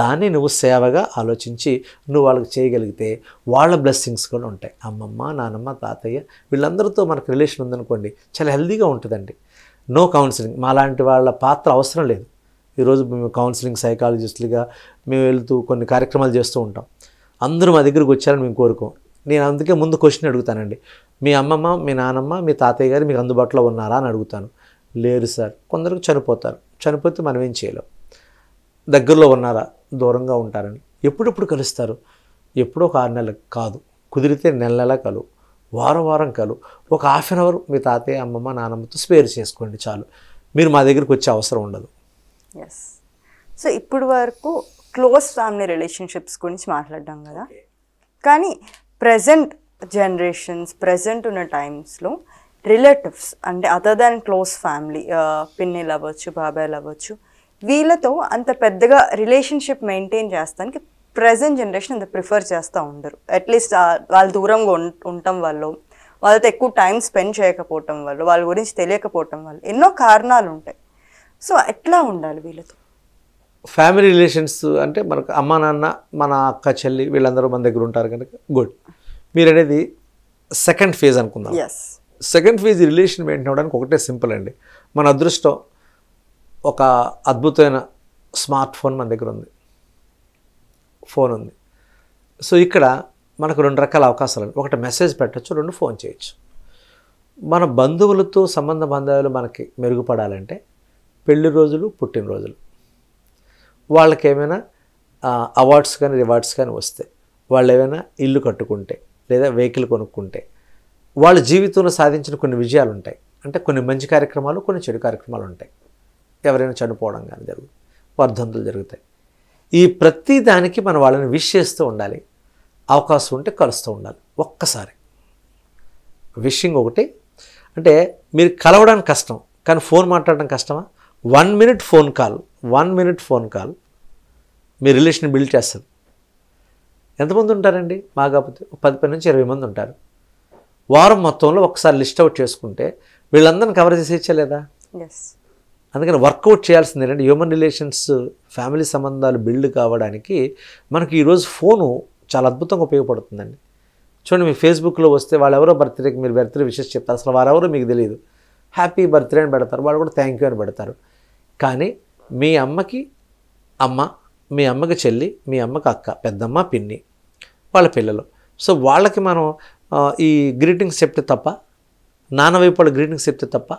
దాన్ని నువ్వు సేవగా ఆలోచించి నువ్వు వాళ్ళకి చేయగలిగితే వాళ్ళ బ్లెస్సింగ్స్ కూడా ఉంటాయి. అమ్మమ్మ నానమ్మ తాతయ్య వీళ్ళందరితో మనకు రిలేషన్ ఉందనుకోండి చాలా హెల్దీగా ఉంటుందండి. నో కౌన్సిలింగ్, మాలాంటి వాళ్ళ పాత్ర అవసరం లేదు. ఈరోజు మేము కౌన్సిలింగ్ సైకాలజిస్టులుగా మేము వెళ్తూ కొన్ని కార్యక్రమాలు చేస్తూ ఉంటాం. అందరూ మా దగ్గరికి వచ్చారని మేము కోరుకోం. నేను అందుకే ముందు క్వశ్చన్ అడుగుతానండి, మీ అమ్మమ్మ మీ నానమ్మ మీ తాతయ్య గారు మీకు అందుబాటులో ఉన్నారా అని అడుగుతాను. లేరు సార్. కొందరికి చనిపోతారు, చనిపోతే మనం ఏం చేయలేం. దగ్గరలో ఉన్నారా? దూరంగా ఉంటారని. ఎప్పుడెప్పుడు కలుస్తారు? ఎప్పుడో ఒక ఆరు నెలలకు కాదు, కుదిరితే నెల నెల కలు, వారం వారం కలు, ఒక హాఫ్ అన్ అవర్ మీ తాతయ్య అమ్మమ్మ నానమ్మతో స్పేర్ చేసుకోండి చాలు. మీరు మా దగ్గరికి వచ్చే అవసరం ఉండదు. ఎస్. సో ఇప్పుడు వరకు క్లోజ్ ఫ్యామిలీ రిలేషన్షిప్స్ గురించి మాట్లాడ్డాం కదా, కానీ ప్రజెంట్ జనరేషన్స్ ప్రజెంట్ ఉన్న టైమ్స్లో రిలేటివ్స్ అంటే అదర్ దాన్ క్లోజ్ ఫ్యామిలీ, పిన్నిలు అవ్వచ్చు, బాబాయిలు అవ్వచ్చు, వీళ్ళతో అంత పెద్దగా రిలేషన్షిప్ మెయింటైన్ చేస్తానికి ప్రజెంట్ జనరేషన్ అంత ప్రిఫర్ చేస్తూ ఉండరు. అట్లీస్ట్ వాళ్ళు దూరంగా ఉండటం వల్ల, వాళ్ళతో ఎక్కువ టైం స్పెండ్ చేయకపోవటం వల్ల, వాళ్ళ గురించి తెలియకపోవటం వల్ల ఎన్నో కారణాలు ఉంటాయి. సో ఎట్లా ఉండాలి వీళ్ళతో? ఫ్యామిలీ రిలేషన్స్ అంటే మనకు అమ్మ నాన్న మన అక్క చెల్లి వీళ్ళందరూ మన దగ్గర ఉంటారు కనుక గుడ్. మీరు అనేది సెకండ్ ఫేజ్ అనుకుందాం. సెకండ్ ఫేజ్ రిలేషన్ మెయింటైన్ అవ్వడానికి ఒకటే సింపుల్ అండి. మన అదృష్టం ఒక అద్భుతమైన స్మార్ట్ ఫోన్ మన దగ్గర ఉంది, ఫోన్ ఉంది. సో ఇక్కడ మనకు రెండు రకాల అవకాశాలు, ఒకటి మెసేజ్ పెట్టచ్చు, రెండు ఫోన్ చేయొచ్చు. మన బంధువులతో సంబంధ బాంధవ్యాలు మనకి మెరుగుపడాలంటే పెళ్లి రోజులు, పుట్టినరోజులు, వాళ్ళకి ఏమైనా అవార్డ్స్ కానీ రివార్డ్స్ కానీ వస్తే, వాళ్ళు ఏమైనా ఇల్లు కట్టుకుంటే లేదా వెహికల్ కొనుక్కుంటే, వాళ్ళ జీవితంలో సాధించిన కొన్ని విజయాలు ఉంటాయి. అంటే కొన్ని మంచి కార్యక్రమాలు, కొన్ని చెడు కార్యక్రమాలు ఉంటాయి. ఎవరైనా చనిపోవడం కానీ జరుగుతుంది, వర్ధంతులు జరుగుతాయి. ఈ ప్రతి దానికి మనం వాళ్ళని విష్ చేస్తూ ఉండాలి. అవకాశం ఉంటే కలుస్తూ ఉండాలి. ఒక్కసారి విషింగ్ ఒకటి. అంటే మీరు కలవడానికి కష్టం కానీ ఫోన్ మాట్లాడడం కష్టమా? One minute phone call one minute phone call మీ రిలేషన్ బిల్డ్ చేస్తారు. ఎంతమంది ఉంటారండి? మా కాకపోతే పది పది నుంచి ఇరవై మంది ఉంటారు. వారం మొత్తంలో ఒకసారి లిస్ట్ అవుట్ చేసుకుంటే వీళ్ళందరినీ కవర్ చేసేయచ్చలేదా? అందుకని వర్కౌట్ చేయాల్సింది ఏంటంటే హ్యూమన్ రిలేషన్స్, ఫ్యామిలీ సంబంధాలు బిల్డ్ కావడానికి మనకి ఈరోజు ఫోను చాలా అద్భుతంగా ఉపయోగపడుతుందండి. చూడండి, మీ ఫేస్బుక్లో వస్తే వాళ్ళు ఎవరో బర్త్డేకి మీరు బర్త్డే విషెస్ చెప్తారు, అసలు వారెవరో మీకు తెలియదు, హ్యాపీ బర్త్డే అని పెడతారు, వాళ్ళు కూడా థ్యాంక్ యూ అని పెడతారు. కానీ మీ అమ్మకి అమ్మ, మీ అమ్మకి చెల్లి, మీ అమ్మకి అక్క, పెద్దమ్మ, పిన్ని, వాళ్ళ పిల్లలు, సో వాళ్ళకి మనం ఈ గ్రీటింగ్స్ చెప్తే తప్ప, నాన్న వైపు వాళ్ళ గ్రీటింగ్స్ చెప్తే తప్ప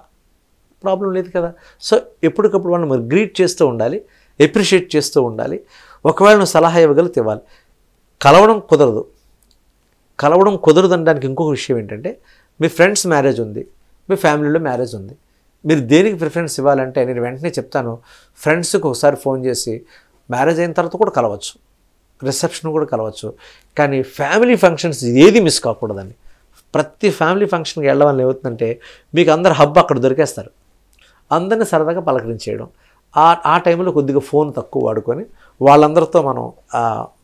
ప్రాబ్లం లేదు కదా. సో ఎప్పటికప్పుడు మనం గ్రీట్ చేస్తూ ఉండాలి, ఎప్రిషియేట్ చేస్తూ ఉండాలి. ఒకవేళ నువ్వు సలహా ఇవ్వగలిగితే ఇవ్వాలి. కలవడం కుదరదు కలవడం కుదరదు అనడానికి ఇంకొక విషయం ఏంటంటే, మీ ఫ్రెండ్స్ మ్యారేజ్ ఉంది, మీ ఫ్యామిలీలో మ్యారేజ్ ఉంది, మీరు దేనికి ప్రిఫరెన్స్ ఇవ్వాలంటే నేను వెంటనే చెప్తాను, ఫ్రెండ్స్కి ఒకసారి ఫోన్ చేసి మ్యారేజ్ అయిన తర్వాత కూడా కలవచ్చు, రిసెప్షన్ కూడా కలవచ్చు, కానీ ఫ్యామిలీ ఫంక్షన్స్ ఏది మిస్ కాకూడదండి. ప్రతి ఫ్యామిలీ ఫంక్షన్కి వెళ్ళడం ఏమవుతుందంటే మీకు అందరు హబ్ అక్కడ దొరికేస్తారు, అందరినీ సరదాగా పలకరించేయడం. ఆ ఆ టైంలో కొద్దిగా ఫోన్ తక్కువ వాడుకొని వాళ్ళందరితో మనం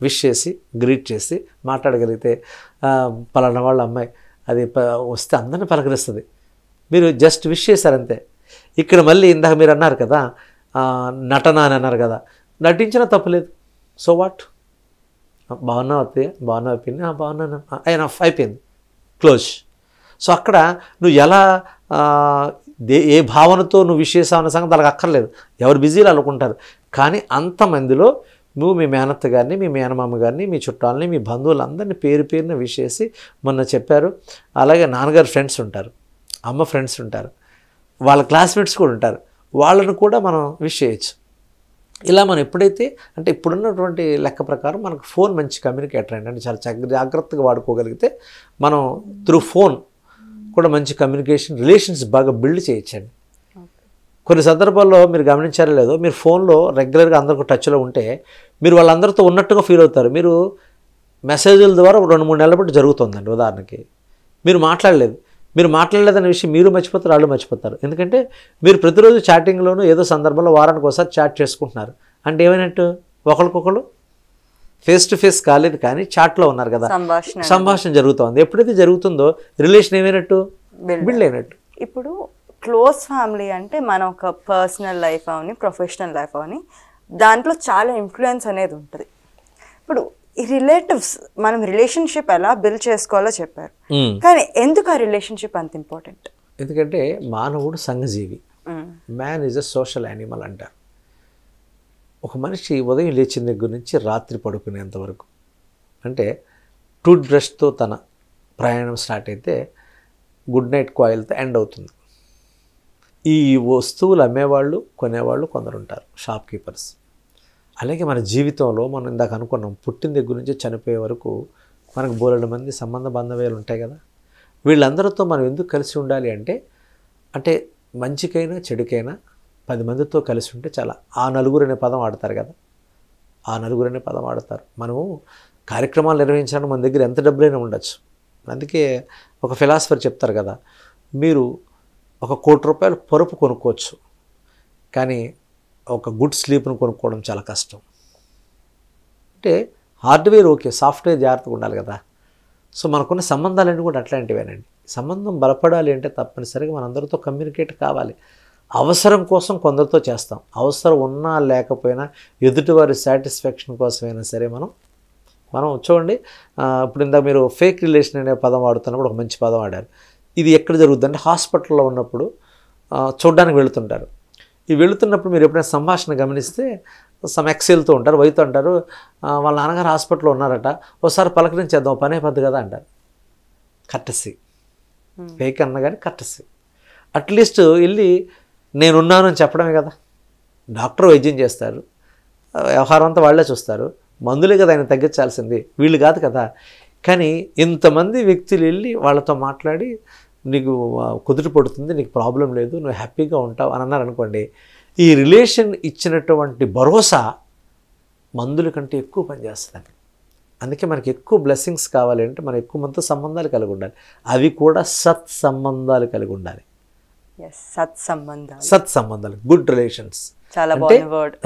విష్ చేసి గ్రీట్ చేసి మాట్లాడగలిగితే, పలానా వాళ్ళ అమ్మాయి అది వస్తే అందరినీ పలకరిస్తుంది. మీరు జస్ట్ విష్ చేశారంతే. ఇక్కడ మళ్ళీ ఇందాక మీరు అన్నారు కదా నటన అని అన్నారు కదా, నటించినా తప్పలేదు. సో వాట్, బాగున్నావు అత్తయ్య, బాగున్నావు పిన్ని, బాగున్నాను అయినా అయిపోయింది, క్లోజ్. సో అక్కడ నువ్వు ఎలా ఏ భావనతో నువ్వు విష్ చేసావు అన్న సంగతి వాళ్ళకి అక్కర్లేదు, ఎవరు బిజీలు అనుకుంటారు. కానీ అంతమందిలో నువ్వు మీ మేనత్త గారిని, మీ మేనమామ గారిని, మీ చుట్టాలని, మీ బంధువులందరినీ పేరు పేరున విష్ చేసి మొన్న చెప్పారు. అలాగే నాన్నగారు ఫ్రెండ్స్ ఉంటారు, అమ్మ ఫ్రెండ్స్ ఉంటారు, వాళ్ళ క్లాస్మేట్స్ కూడా ఉంటారు, వాళ్ళను కూడా మనం విష్ చేయొచ్చు. ఇలా మనం ఎప్పుడైతే అంటే ఇప్పుడున్నటువంటి లెక్క ప్రకారం మనకు ఫోన్ మంచి కమ్యూనికేటర్ అండి, చాలా జాగ్రత్తగా వాడుకోగలిగితే మనం త్రూ ఫోన్ కూడా మంచి కమ్యూనికేషన్ రిలేషన్స్ బాగా బిల్డ్ చేయొచ్చండి. కొన్ని సందర్భాల్లో మీరు గమనించారో లేదో, మీరు ఫోన్లో రెగ్యులర్గా అందరికీ టచ్లో ఉంటే మీరు వాళ్ళందరితో ఉన్నట్టుగా ఫీల్ అవుతారు. మీరు మెసేజ్ల ద్వారా రెండు మూడు నెలల పాటు జరుగుతుందండి. ఉదాహరణకి మీరు మాట్లాడలేదు మీరు మాట్లాడలేదనే విషయం మీరు మర్చిపోతారు, వాళ్ళు మర్చిపోతారు. ఎందుకంటే మీరు ప్రతిరోజు చాటింగ్లోనూ ఏదో సందర్భంలో వారానికి ఒకసారి చాట్ చేసుకుంటున్నారు. అంటే ఏమైనట్టు ఒకరికొకరు ఫేస్ టు ఫేస్ కాలేదు కానీ చాట్లో ఉన్నారు కదా, సంభాషణ జరుగుతుంది. ఎప్పుడైతే జరుగుతుందో రిలేషన్ ఏమైనట్టు బిల్డ్ అయినట్టు. ఇప్పుడు క్లోజ్ ఫ్యామిలీ అంటే మన ఒక పర్సనల్ లైఫ్ అవని, ప్రొఫెషనల్ లైఫ్ అవని, దాంట్లో చాలా ఇన్ఫ్లుయెన్స్ అనేది ఉంటుంది. ఇప్పుడు ఈ రిలేటివ్స్ మనం రిలేషన్షిప్ ఎలా బిల్డ్ చేసుకోవాలో చెప్పారు, కానీ ఎందుకు ఆ రిలేషన్షిప్ అంత ఇంపార్టెంట్? ఎందుకంటే మానవుడు సంఘజీవి, man is a social animal అంటారు. ఒక మనిషి ఉదయం లేచిన దగ్గర నుంచి రాత్రి పడుకునేంత వరకు, అంటే టూత్ బ్రష్తో తన ప్రయాణం స్టార్ట్ అయితే గుడ్ నైట్ కాయిల్తో ఎండ్ అవుతుంది. ఈ వస్తువులు అమ్మేవాళ్ళు, కొనేవాళ్ళు కొందరు ఉంటారు, షాప్ కీపర్స్. అలాగే మన జీవితంలో మనం ఇందాక అనుకున్నాం, పుట్టిన దగ్గర నుంచి చనిపోయే వరకు మనకు బోలెడు మంది సంబంధ బాంధవ్యాలు ఉంటాయి కదా. వీళ్ళందరితో మనం ఎందుకు కలిసి ఉండాలి అంటే, అంటే మంచికైనా చెడుకైనా పది మందితో కలిసి ఉంటే చాలా. ఆ నలుగురు అనే పదం ఆడతారు కదా, ఆ నలుగురు అనే పదం ఆడతారు. మనము కార్యక్రమాలు నిర్వహించడానికి మన దగ్గర ఎంత డబ్బులైనా ఉండొచ్చు. అందుకే ఒక ఫిలాసఫర్ చెప్తారు కదా, మీరు ఒక కోటి రూపాయలు పరుపు కొనుక్కోవచ్చు, కానీ ఒక గుడ్ స్లీప్ను కొనుక్కోవడం చాలా కష్టం. అంటే హార్డ్వేర్ ఓకే, సాఫ్ట్వేర్ జాగ్రత్తగా ఉండాలి కదా. సో మనకున్న సంబంధాలన్నీ కూడా అట్లాంటివేనండి. సంబంధం బలపడాలి అంటే తప్పనిసరిగా మనందరితో కమ్యూనికేట్ కావాలి. అవసరం కోసం కొందరితో చేస్తాం, అవసరం ఉన్నా లేకపోయినా ఎదుటివారి సాటిస్ఫాక్షన్ కోసమైనా సరే మనం మనం చూడండి. ఇప్పుడు ఇందాక మీరు ఫేక్ రిలేషన్ అనే పదం వాడుతున్నప్పుడు ఒక మంచి పదం వాడారు. ఇది ఎక్కడ జరుగుతుందంటే, హాస్పిటల్లో ఉన్నప్పుడు చూడ్డానికి వెళుతుంటారు. ఇవి వెళుతున్నప్పుడు మీరు ఎప్పుడైనా సంభాషణ గమనిస్తే సమ్ ఎక్సెల్తో ఉంటారు, వైతో అంటారు, వాళ్ళ నాన్నగారు హాస్పిటల్లో ఉన్నారట, ఒకసారి పలకరించేద్దాం పనే పద్దు కదా అంటారు. కర్టసీ, ఫేక్ అన్న కానీ కర్టసీ, అట్లీస్ట్ వెళ్ళి నేనున్నాను అని చెప్పడమే కదా. డాక్టర్ వైద్యం చేస్తారు, వ్యవహారం అంతా వాళ్ళే చూస్తారు, మందులే కదా ఆయన తగ్గించాల్సింది, వీళ్ళు కాదు కదా. కానీ ఇంతమంది వ్యక్తులు వెళ్ళి వాళ్ళతో మాట్లాడి నీకు కుదురు పడుతుంది, నీకు ప్రాబ్లం లేదు, నువ్వు హ్యాపీగా ఉంటావు అని అన్నారు అనుకోండి. ఈ రిలేషన్ ఇచ్చినటువంటి భరోసా మందుల కంటే ఎక్కువ పనిచేస్తుంది. అందుకే మనకి ఎక్కువ బ్లెస్సింగ్స్ కావాలి అంటే మనం ఎక్కువ మందితో సంబంధాలు కలిగి ఉండాలి, అవి కూడా సత్ సంబంధాలు కలిగి ఉండాలి. Yes, Sat Sambandha. Sat Sambandha, good relations. Chala bond word.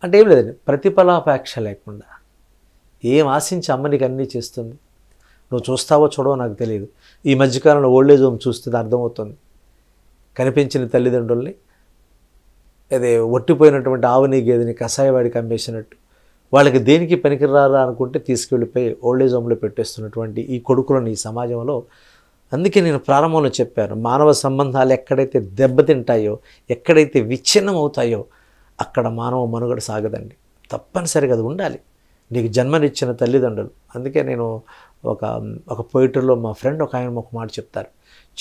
And even then, Pratipala of action like Munda. Yem Asin Chamarikani Cheston. No Chostava Chodon Agdeli. Imagical and old age of Chustan Ardamoton. Canapinch in Italian Dolly. They what to point to Avani gave in a Kasaivari commission. While a Denki Penikara and Kunti skill to pay old age only protest on twenty, E. Kodukurani, Samajamolo. అందుకే నేను ప్రారంభంలో చెప్పాను, మానవ సంబంధాలు ఎక్కడైతే దెబ్బతింటాయో, ఎక్కడైతే విచ్ఛిన్నం అవుతాయో, అక్కడ మానవ మనుగడ సాగదండి. తప్పనిసరిగా అది ఉండాలి. నీకు జన్మనిచ్చిన తల్లిదండ్రులు. అందుకే నేను ఒక ఒక పోయిటర్లో మా ఫ్రెండ్ ఒక ఆయన ఒక మాట చెప్తారు.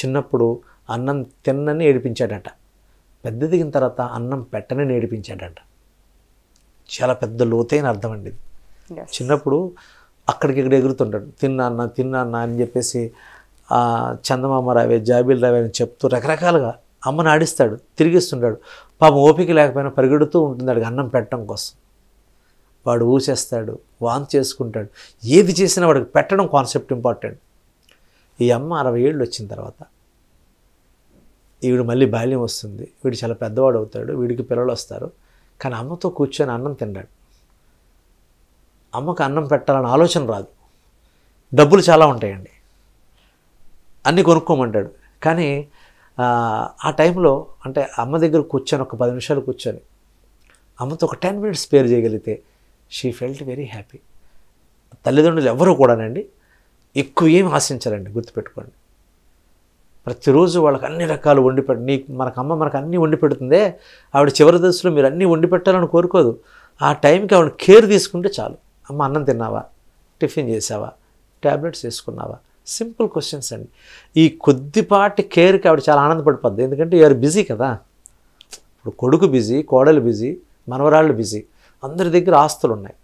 చిన్నప్పుడు అన్నం తిన్నని ఏడిపించాడట. పెద్ద దిగిన తర్వాత అన్నం పెట్టనని ఏడిపించాడట. చాలా పెద్ద లోతైన అర్థం అండి. చిన్నప్పుడు అక్కడికి ఇక్కడ ఎగురుతుంటాడు. తిన్నాన్న తిన్నాన్న అని చెప్పేసి చందమామ రావే జాబిల్ రావే అని చెప్తూ రకరకాలుగా అమ్మను ఆడిస్తాడు, తిరిగిస్తుంటాడు. పాపం ఓపిక లేకపోయినా పరిగెడుతూ ఉంటున్నాడు అన్నం పెట్టడం కోసం. వాడు ఊసేస్తాడు, వాంతి చేసుకుంటాడు. ఏది చేసినా వాడికి పెట్టడం కాన్సెప్ట్ ఇంపార్టెంట్. ఈ అమ్మ అరవై ఏళ్ళు వచ్చిన తర్వాత ఈవిడు మళ్ళీ బాల్యం వస్తుంది. వీడు చాలా పెద్దవాడు అవుతాడు, వీడికి పిల్లలు వస్తారు. కానీ అమ్మతో కూర్చొని అన్నం తిన్నాడు. అమ్మకు అన్నం పెట్టాలని ఆలోచన రాదు. డబ్బులు చాలా ఉంటాయండి, అన్నీ కొనుక్కోమంటాడు. కానీ ఆ టైంలో అంటే అమ్మ దగ్గర కూర్చొని ఒక పది నిమిషాలు కూర్చొని అమ్మతో ఒక టెన్ మినిట్స్ స్పేర్ చేయగలిగితే షీ ఫెల్ట్ వెరీ హ్యాపీ. తల్లిదండ్రులు ఎవరూ కూడానండి ఎక్కువ ఏమి ఆశించాలండి, గుర్తుపెట్టుకోండి. ప్రతిరోజు వాళ్ళకి అన్ని రకాలు వండి పెట్టి, నీ మనకు అమ్మ మనకు అన్నీ వండి పెడుతుందే, ఆవిడ చివరి దశలో మీరు అన్నీ వండి పెట్టాలని కోరుకోదు. ఆ టైంకి ఆవిడ కేర్ తీసుకుంటే చాలు. అమ్మ అన్నం తిన్నావా, టిఫిన్ చేసావా, ట్యాబ్లెట్స్ వేసుకున్నావా, సింపుల్ క్వశ్చన్స్ అండి. ఈ కొద్దిపాటి కేర్కి ఆవిడ చాలా ఆనందపడిపోద్ది. ఎందుకంటే యు ఆర్ బిజీ కదా. ఇప్పుడు కొడుకు బిజీ, కోడలు బిజీ, మనవరాళ్ళు బిజీ. అందరి దగ్గర ఆస్తులు ఉన్నాయి,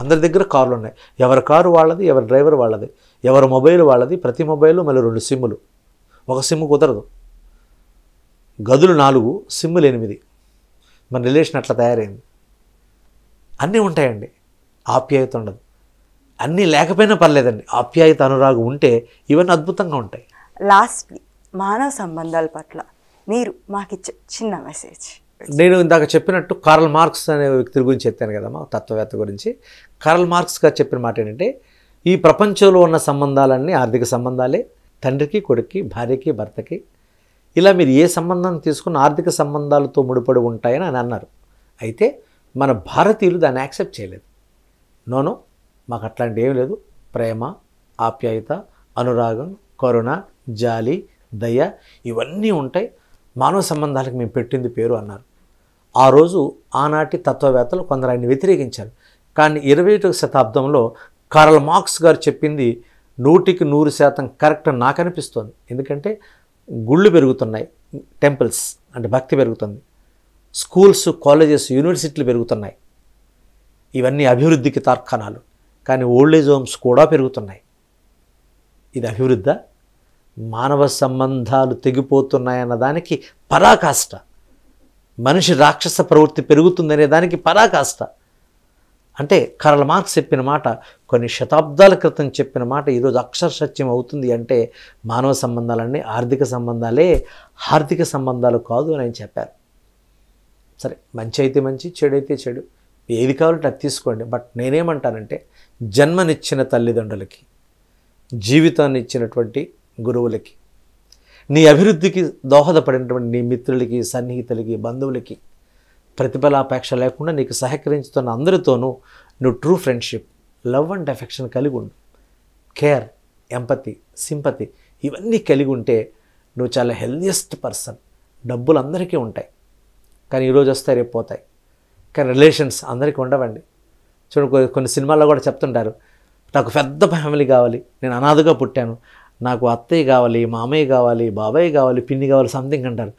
అందరి దగ్గర కార్లు ఉన్నాయి. ఎవరి కారు వాళ్ళది, ఎవరి డ్రైవర్ వాళ్ళది, ఎవరి మొబైల్ వాళ్ళది. ప్రతి మొబైల్ మళ్ళీ రెండు సిమ్ములు, ఒక సిమ్ కుదరదు. గదులు నాలుగు, సిమ్ములు ఎనిమిది. మన రిలేషన్ అట్లా తయారైంది. అన్నీ ఉంటాయండి, ఆప్యాయత ఉండదు. అన్నీ లేకపోయినా పర్లేదండి, ఆప్యాయత అనురాగం ఉంటే ఇవన్నీ అద్భుతంగా ఉంటాయి. లాస్ట్లీ మానవ సంబంధాల పట్ల మీరు మాకు ఇచ్చే చిన్న మెసేజ్. నేను ఇందాక చెప్పినట్టు కార్ల్ మార్క్స్ అనే వ్యక్తి గురించి చెప్పాను కదమ్మా, తత్వవేత్త గురించి. కార్ల్ మార్క్స్ గారు చెప్పిన మాట ఏంటంటే, ఈ ప్రపంచంలో ఉన్న సంబంధాలన్నీ ఆర్థిక సంబంధాలే. తండ్రికి, కొడుక్కి, భార్యకి, భర్తకి, ఇలా మీరు ఏ సంబంధం తీసుకున్న ఆర్థిక సంబంధాలతో ముడిపడి ఉంటాయని అని అన్నారు. అయితే మన భారతీయులు దాన్ని యాక్సెప్ట్ చేయలేదు. నోనో, మాకు అట్లాంటి ఏం లేదు. ప్రేమ, ఆప్యాయత, అనురాగం, కరుణ, జాలి, దయ, ఇవన్నీ ఉంటాయి. మానవ సంబంధాలకు మేము పెట్టింది పేరు అన్నారు. ఆ రోజు ఆనాటి తత్వవేత్తలు కొందరు ఆయన్ని వ్యతిరేకించారు. కానీ ఇరవై ఒకటవ శతాబ్దంలో కార్ల్ మార్క్స్ గారు చెప్పింది నూటికి నూరు శాతం కరెక్ట్ నాకు అనిపిస్తుంది. ఎందుకంటే గుళ్ళు పెరుగుతున్నాయి, టెంపుల్స్ అంటే భక్తి పెరుగుతుంది, స్కూల్స్, కాలేజెస్, యూనివర్సిటీలు పెరుగుతున్నాయి. ఇవన్నీ అభివృద్ధికి తార్కాణాలు. కానీ ఓల్డేజ్ హోమ్స్ కూడా పెరుగుతున్నాయి. ఇది అభివృద్ధి. మానవ సంబంధాలు తెగిపోతున్నాయన్న దానికి పరాకాష్ట. మనిషి రాక్షస ప్రవృత్తి పెరుగుతుందనే దానికి పరాకాష్ట. అంటే కార్ల్ మార్క్స్ చెప్పిన మాట, కొన్ని శతాబ్దాల క్రితం చెప్పిన మాట ఈరోజు అక్షర సత్యం అవుతుంది. అంటే మానవ సంబంధాలన్నీ ఆర్థిక సంబంధాలే, ఆర్థిక సంబంధాలు కాదు అని ఆయన చెప్పారు. సరే, మంచి అయితే మంచి, చెడు అయితే చెడు, ఏది కావాలంటే అది తీసుకోండి. బట్ నేనేమంటానంటే, జన్మనిచ్చిన తల్లిదండ్రులకి, జీవితాన్ని ఇచ్చినటువంటి గురువులకి, నీ అభివృద్ధికి దోహదపడినటువంటి నీ మిత్రులకి, సన్నిహితులకి, బంధువులకి, ప్రతిఫలాపేక్ష లేకుండా నీకు సహకరించుతున్న అందరితోనూ నువ్వు true friendship, love and affection కలిగి ఉండు. కేర్, ఎంపతి, సింపతి ఇవన్నీ కలిగి ఉంటే నువ్వు చాలా హెల్దీయెస్ట్ పర్సన్. డబ్బులు అందరికీ ఉంటాయి, కానీ ఈరోజు వస్తాయి, రేపు పోతాయి. కానీ రిలేషన్స్ అందరికీ ఉండవండి. చూడండి, కొన్ని సినిమాల్లో కూడా చెప్తుంటారు, నాకు పెద్ద ఫ్యామిలీ కావాలి, నేను అనాథగా పుట్టాను, నాకు అత్తయ్య కావాలి, మామయ్య కావాలి, బాబాయ్ కావాలి, పిన్ని కావాలి, సంథింగ్ అంటారు.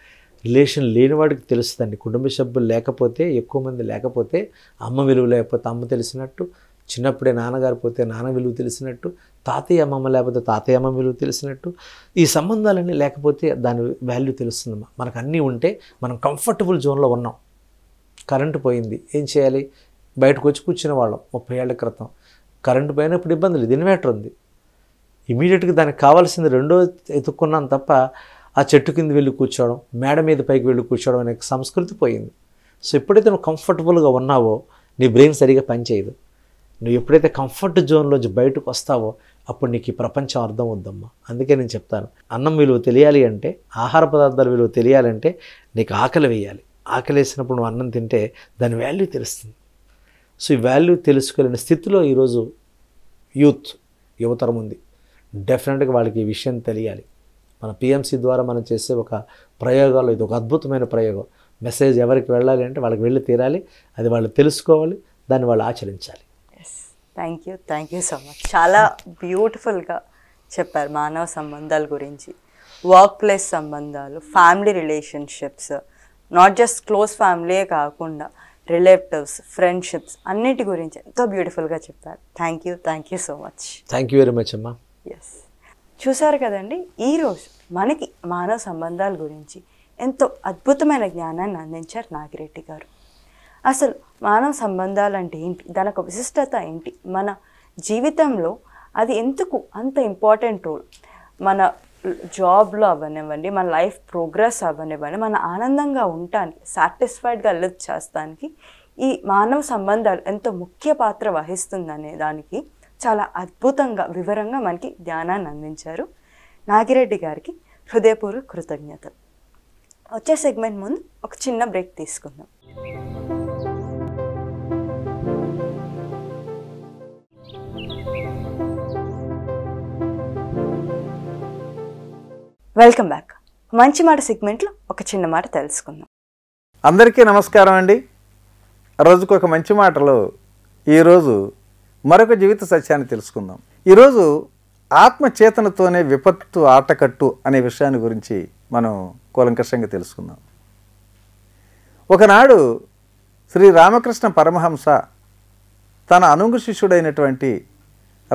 రిలేషన్ లేనివాడికి తెలుస్తుందండి. కుటుంబ సభ్యులు లేకపోతే, ఎక్కువ మంది లేకపోతే, అమ్మ విలువ లేకపోతే అమ్మ తెలిసినట్టు, చిన్నప్పుడే నాన్నగారు పోతే నాన్న విలువ తెలిసినట్టు, తాతయ్య అమ్మమ్మ లేకపోతే తాతయ్య అమ్మ విలువ తెలిసినట్టు, ఈ సంబంధాలన్నీ లేకపోతే దాని వాల్యూ తెలుస్తుందమ్మా. మనకు అన్నీ ఉంటే మనం కంఫర్టబుల్ జోన్లో ఉన్నాం. కరెంటు పోయింది, ఏం చేయాలి? బయటకు వచ్చి కూర్చునే వాళ్ళం ముప్పై ఏళ్ల క్రితం. కరెంటు పోయినప్పుడు ఇబ్బంది లేదు, ఇన్వర్టర్ ఉంది. ఇమీడియట్గా దానికి కావాల్సింది రెండో ఎత్తుక్కున్నాను తప్ప ఆ చెట్టు కింద వెళ్ళి కూర్చోవడం, మేడ మీద పైకి వెళ్ళి కూర్చోవడం అనే సంస్కృతి పోయింది. సో ఎప్పుడైతే నువ్వు కంఫర్టబుల్గా ఉన్నావో నీ బ్రెయిన్ సరిగా పనిచేయదు. నువ్వు ఎప్పుడైతే కంఫర్ట్ జోన్లోంచి బయటకు వస్తావో అప్పుడు నీకు ఈ ప్రపంచం అర్థం అవుద్దమ్మా. అందుకే నేను చెప్తాను, అన్నం విలువ తెలియాలి అంటే, ఆహార పదార్థాల విలువ తెలియాలంటే నీకు ఆకలి వేయాలి. ఆకలి వేసినప్పుడు నువ్వు అన్నం తింటే దాని వాల్యూ తెలుస్తుంది. సో ఈ వాల్యూ తెలుసుకోలేని స్థితిలో ఈరోజు యూత్ యువతరం ఉంది. డెఫినెట్గా వాళ్ళకి ఈ విషయం తెలియాలి. మన పిఎంసీ ద్వారా మనం చేసే ఒక ప్రయోగాలు ఇది ఒక అద్భుతమైన ప్రయోగం. మెసేజ్ ఎవరికి వెళ్ళాలి అంటే వాళ్ళకి వెళ్ళి తీరాలి, అది వాళ్ళు తెలుసుకోవాలి, దాన్ని వాళ్ళు ఆచరించాలి. Thank you, thank you so much. చాలా బ్యూటిఫుల్గా చెప్పారు మానవ సంబంధాల గురించి, వర్క్ ప్లేస్ సంబంధాలు, family relationships, not just close ఫ్యామిలీయే కాకుండా రిలేటివ్స్, ఫ్రెండ్షిప్స్ అన్నిటి గురించి ఎంతో బ్యూటిఫుల్గా చెప్పారు. Thank you, thank you so much. Thank you very much అమ్మా. ఎస్, చూసారు కదండి, ఈరోజు మనకి మానవ సంబంధాల గురించి ఎంతో అద్భుతమైన జ్ఞానాన్ని అందించారు నాగిరెడ్డి గారు. అసలు మానవ సంబంధాలు అంటే ఏంటి, దానికి ఒక విశిష్టత ఏంటి, మన జీవితంలో అది ఎందుకు అంత ఇంపార్టెంట్ రోల్, మన జాబ్లో అవ్వనివ్వండి, మన లైఫ్ ప్రోగ్రెస్ అవ్వనివ్వండి, మన ఆనందంగా ఉండటానికి, సాటిస్ఫైడ్గా లివ్ చేస్తానికి ఈ మానవ సంబంధాలు ఎంతో ముఖ్య పాత్ర వహిస్తుందనే దానికి చాలా అద్భుతంగా వివరంగా మనకి జ్ఞానాన్ని అందించారు. నాగిరెడ్డి గారికి హృదయపూర్వక కృతజ్ఞతలు. వచ్చే సెగ్మెంట్ ముందు ఒక చిన్న బ్రేక్ తీసుకుందాం. Welcome back. మంచి మాట సెగ్మెంట్లో ఒక చిన్న మాట తెలుసుకుందాం. అందరికీ నమస్కారం అండి. రోజుకు ఒక మంచి మాటలో ఈరోజు మరొక జీవిత సత్యాన్ని తెలుసుకుందాం. ఈరోజు ఆత్మచేతనతోనే విపత్తు ఆటకట్టు అనే విషయాన్ని గురించి మనం కూలంకషంగా తెలుసుకుందాం. ఒకనాడు శ్రీ రామకృష్ణ పరమహంస తన అనుంగు శిష్యుడైనటువంటి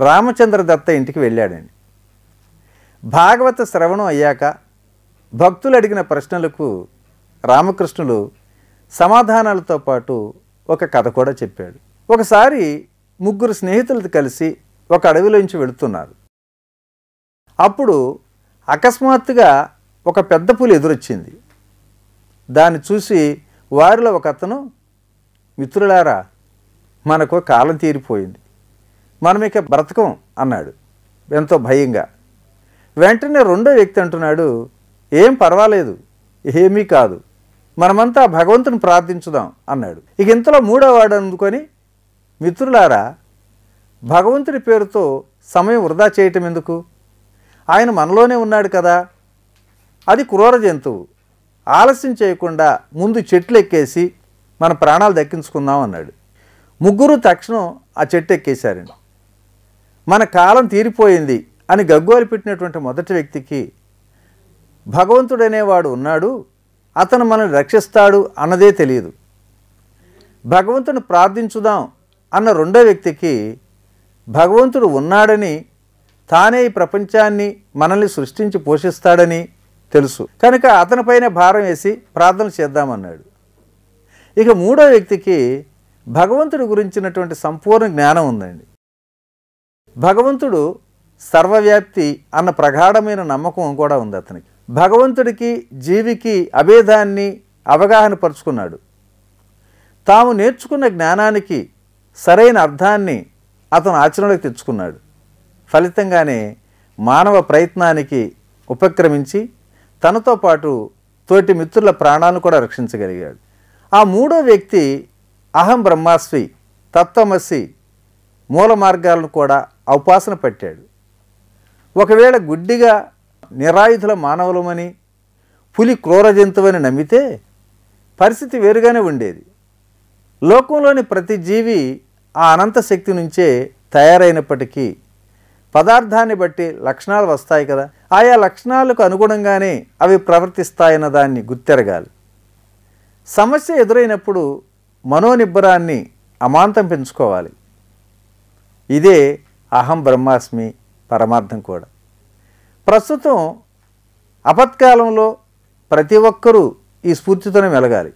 రామచంద్రదత్త ఇంటికి వెళ్ళాడండి. భాగవత శ్రవణం అయ్యాక భక్తులు అడిగిన ప్రశ్నలకు రామకృష్ణులు సమాధానాలతో పాటు ఒక కథ కూడా చెప్పాడు. ఒకసారి ముగ్గురు స్నేహితులతో కలిసి ఒక అడవిలోంచి వెళుతున్నారు. అప్పుడు అకస్మాత్తుగా ఒక పెద్ద పులి ఎదురొచ్చింది. దాన్ని చూసి వారిలో ఒక అతను, మిత్రులారా, మనకు కాలం తీరిపోయింది, మనం ఇక బ్రతకం అన్నాడు ఎంతో భయంగా. వెంటనే రెండో వ్యక్తి అంటున్నాడు, ఏం పర్వాలేదు, ఏమీ కాదు, మనమంతా భగవంతుని ప్రార్థించుదాం అన్నాడు. ఇక ఇంతలో మూడో వాడు అందుకొని, మిత్రులారా, భగవంతుడి పేరుతో సమయం వృధా చేయటం ఎందుకు, ఆయన మనలోనే ఉన్నాడు కదా, అది క్రూర జంతువు, ఆలస్యం చేయకుండా ముందు చెట్లు ఎక్కేసి మన ప్రాణాలు దక్కించుకుందాం అన్నాడు. ముగ్గురు తక్షణం ఆ చెట్టు ఎక్కేశారండి. మన కాలం తీరిపోయింది అని గగ్గోలు పెట్టినటువంటి మొదటి వ్యక్తికి భగవంతుడనేవాడు ఉన్నాడు, అతను మనల్ని రక్షిస్తాడు అన్నదే తెలియదు. భగవంతుని ప్రార్థించుదాం అన్న రెండో వ్యక్తికి భగవంతుడు ఉన్నాడని, తానే ఈ ప్రపంచాన్ని మనల్ని సృష్టించి పోషిస్తాడని తెలుసు, కనుక అతనిపైన భారం వేసి ప్రార్థన చేద్దామన్నాడు. ఇక మూడో వ్యక్తికి భగవంతుడి గురించినటువంటి సంపూర్ణ జ్ఞానం ఉందండి. భగవంతుడు సర్వవ్యాప్తి అన్న ప్రగాఢమైన నమ్మకం కూడా ఉంది అతనికి. భగవంతుడికి జీవికి అభేదాన్ని అవగాహన పరుచుకున్నాడు. తాము నేర్చుకున్న జ్ఞానానికి సరైన అర్థాన్ని అతను ఆచరణలోకి తెచ్చుకున్నాడు. ఫలితంగానే మానవ ప్రయత్నానికి ఉపక్రమించి తనతో పాటు తోటి మిత్రుల ప్రాణాలను కూడా రక్షించగలిగాడు. ఆ మూడో వ్యక్తి అహం బ్రహ్మాస్మి, తత్వమసి మూల మార్గాలను కూడా ఉపాసన పట్టాడు. ఒకవేళ గుడ్డిగా నిరాయుధుల మానవులమని, పులి క్రూర జంతువని నమ్మితే పరిస్థితి వేరుగానే ఉండేది. లోకంలోని ప్రతి జీవి ఆ అనంత శక్తి నుంచే తయారైనప్పటికీ పదార్థాన్ని బట్టి లక్షణాలు వస్తాయి కదా, ఆయా లక్షణాలకు అనుగుణంగానే అవి ప్రవర్తిస్తాయన్న దాన్ని గుర్తెరగాలి. సమస్య ఎదురైనప్పుడు మనోనిబ్బరాన్ని అమాంతం పెంచుకోవాలి. ఇదే అహం బ్రహ్మాస్మి పరమార్థం కూడా. ప్రస్తుతం అపత్కాలంలో ప్రతి ఒక్కరూ ఈ స్ఫూర్తితోనే మెలగాలి.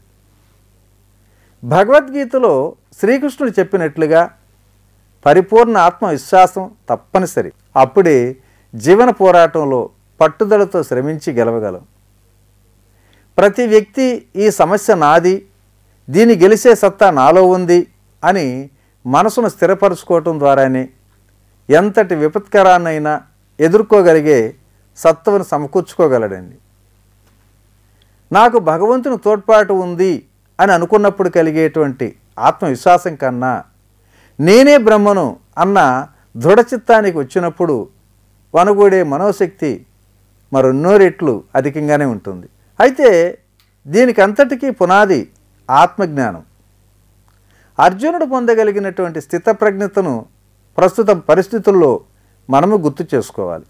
భగవద్గీతలో శ్రీకృష్ణుడు చెప్పినట్లుగా పరిపూర్ణ ఆత్మవిశ్వాసం తప్పనిసరి, అప్పుడే జీవన పోరాటంలో పట్టుదలతో శ్రమించి గెలవగలం. ప్రతి వ్యక్తి ఈ సమస్య నాది, దీని గెలిచే సత్తా నాలో ఉంది అని మనసును స్థిరపరచుకోవటం ద్వారానే ఎంతటి విపత్కరాన్నైనా ఎదుర్కోగలిగే సత్వను సమకూర్చుకోగలడండి. నాకు భగవంతుని తోడ్పాటు ఉంది అని అనుకున్నప్పుడు కలిగేటువంటి ఆత్మవిశ్వాసం కన్నా నేనే బ్రహ్మను అన్న దృఢచిత్తానికి వచ్చినప్పుడు వనగూడే మనోశక్తి మరెన్నో రెట్లు అధికంగానే ఉంటుంది. అయితే దీనికంతటికీ పునాది ఆత్మజ్ఞానం. అర్జునుడు పొందగలిగినటువంటి స్థితప్రజ్ఞతను ప్రస్తుత పరిస్థితుల్లో మనము గుర్తు చేసుకోవాలి.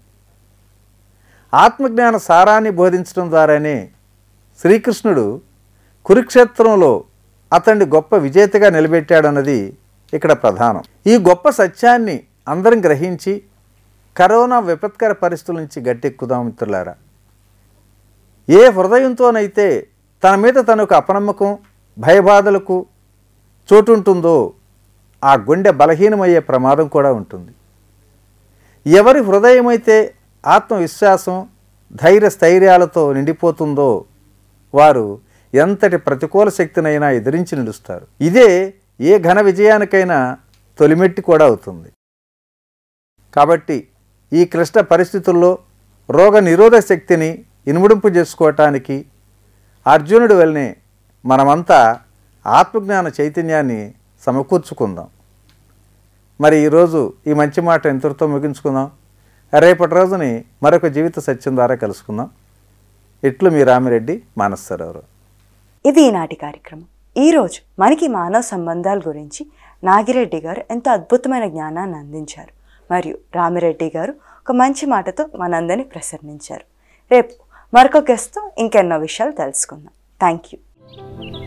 ఆత్మజ్ఞాన సారాన్ని బోధించడం ద్వారానే శ్రీకృష్ణుడు కురుక్షేత్రంలో అతన్ని గొప్ప విజేతగా నిలబెట్టాడన్నది ఇక్కడ ప్రధానం. ఈ గొప్ప సత్యాన్ని అందరం గ్రహించి కరోనా విపత్కర పరిస్థితుల నుంచి గట్టెక్కుదాం మిత్రులారా. ఏ హృదయంతోనైతే తన మీద తనకు అపనమ్మకం, భయబాధలకు చోటుంటుందో ఆ గుండె బలహీనమయ్యే ప్రమాదం కూడా ఉంటుంది. ఎవరి హృదయమైతే ఆత్మవిశ్వాసం, ధైర్య స్థైర్యాలతో నిండిపోతుందో వారు ఎంతటి ప్రతికూల శక్తినైనా ఎదిరించి నిలుస్తారు. ఇదే ఏ ఘన విజయానికైనా తొలిమెట్టి కూడా అవుతుంది. కాబట్టి ఈ క్లిష్ట పరిస్థితుల్లో రోగ నిరోధక శక్తిని ఇనుముడింపు చేసుకోవటానికి అర్జునుడి వలనే మనమంతా ఆత్మజ్ఞాన చైతన్యాన్ని సమకూర్చుకుందాం. మరి ఈరోజు ఈ మంచి మాట ఇంతటితో ముగించుకుందాం. రేపటి రోజుని మరొక జీవిత సత్యం ద్వారా కలుసుకుందాం. ఇట్లు మీ రామిరెడ్డి, మానసరావు. ఇది ఈనాటి కార్యక్రమం. ఈరోజు మనకి మానవ సంబంధాల గురించి నాగిరెడ్డి గారు ఎంతో అద్భుతమైన జ్ఞానాన్ని అందించారు. మరియు రామిరెడ్డి గారు ఒక మంచి మాటతో మనందరినీ ప్రసన్నించారు. రేపు మరొక గెస్ట్తో ఇంకెన్నో విషయాలు తెలుసుకుందాం. Thank you.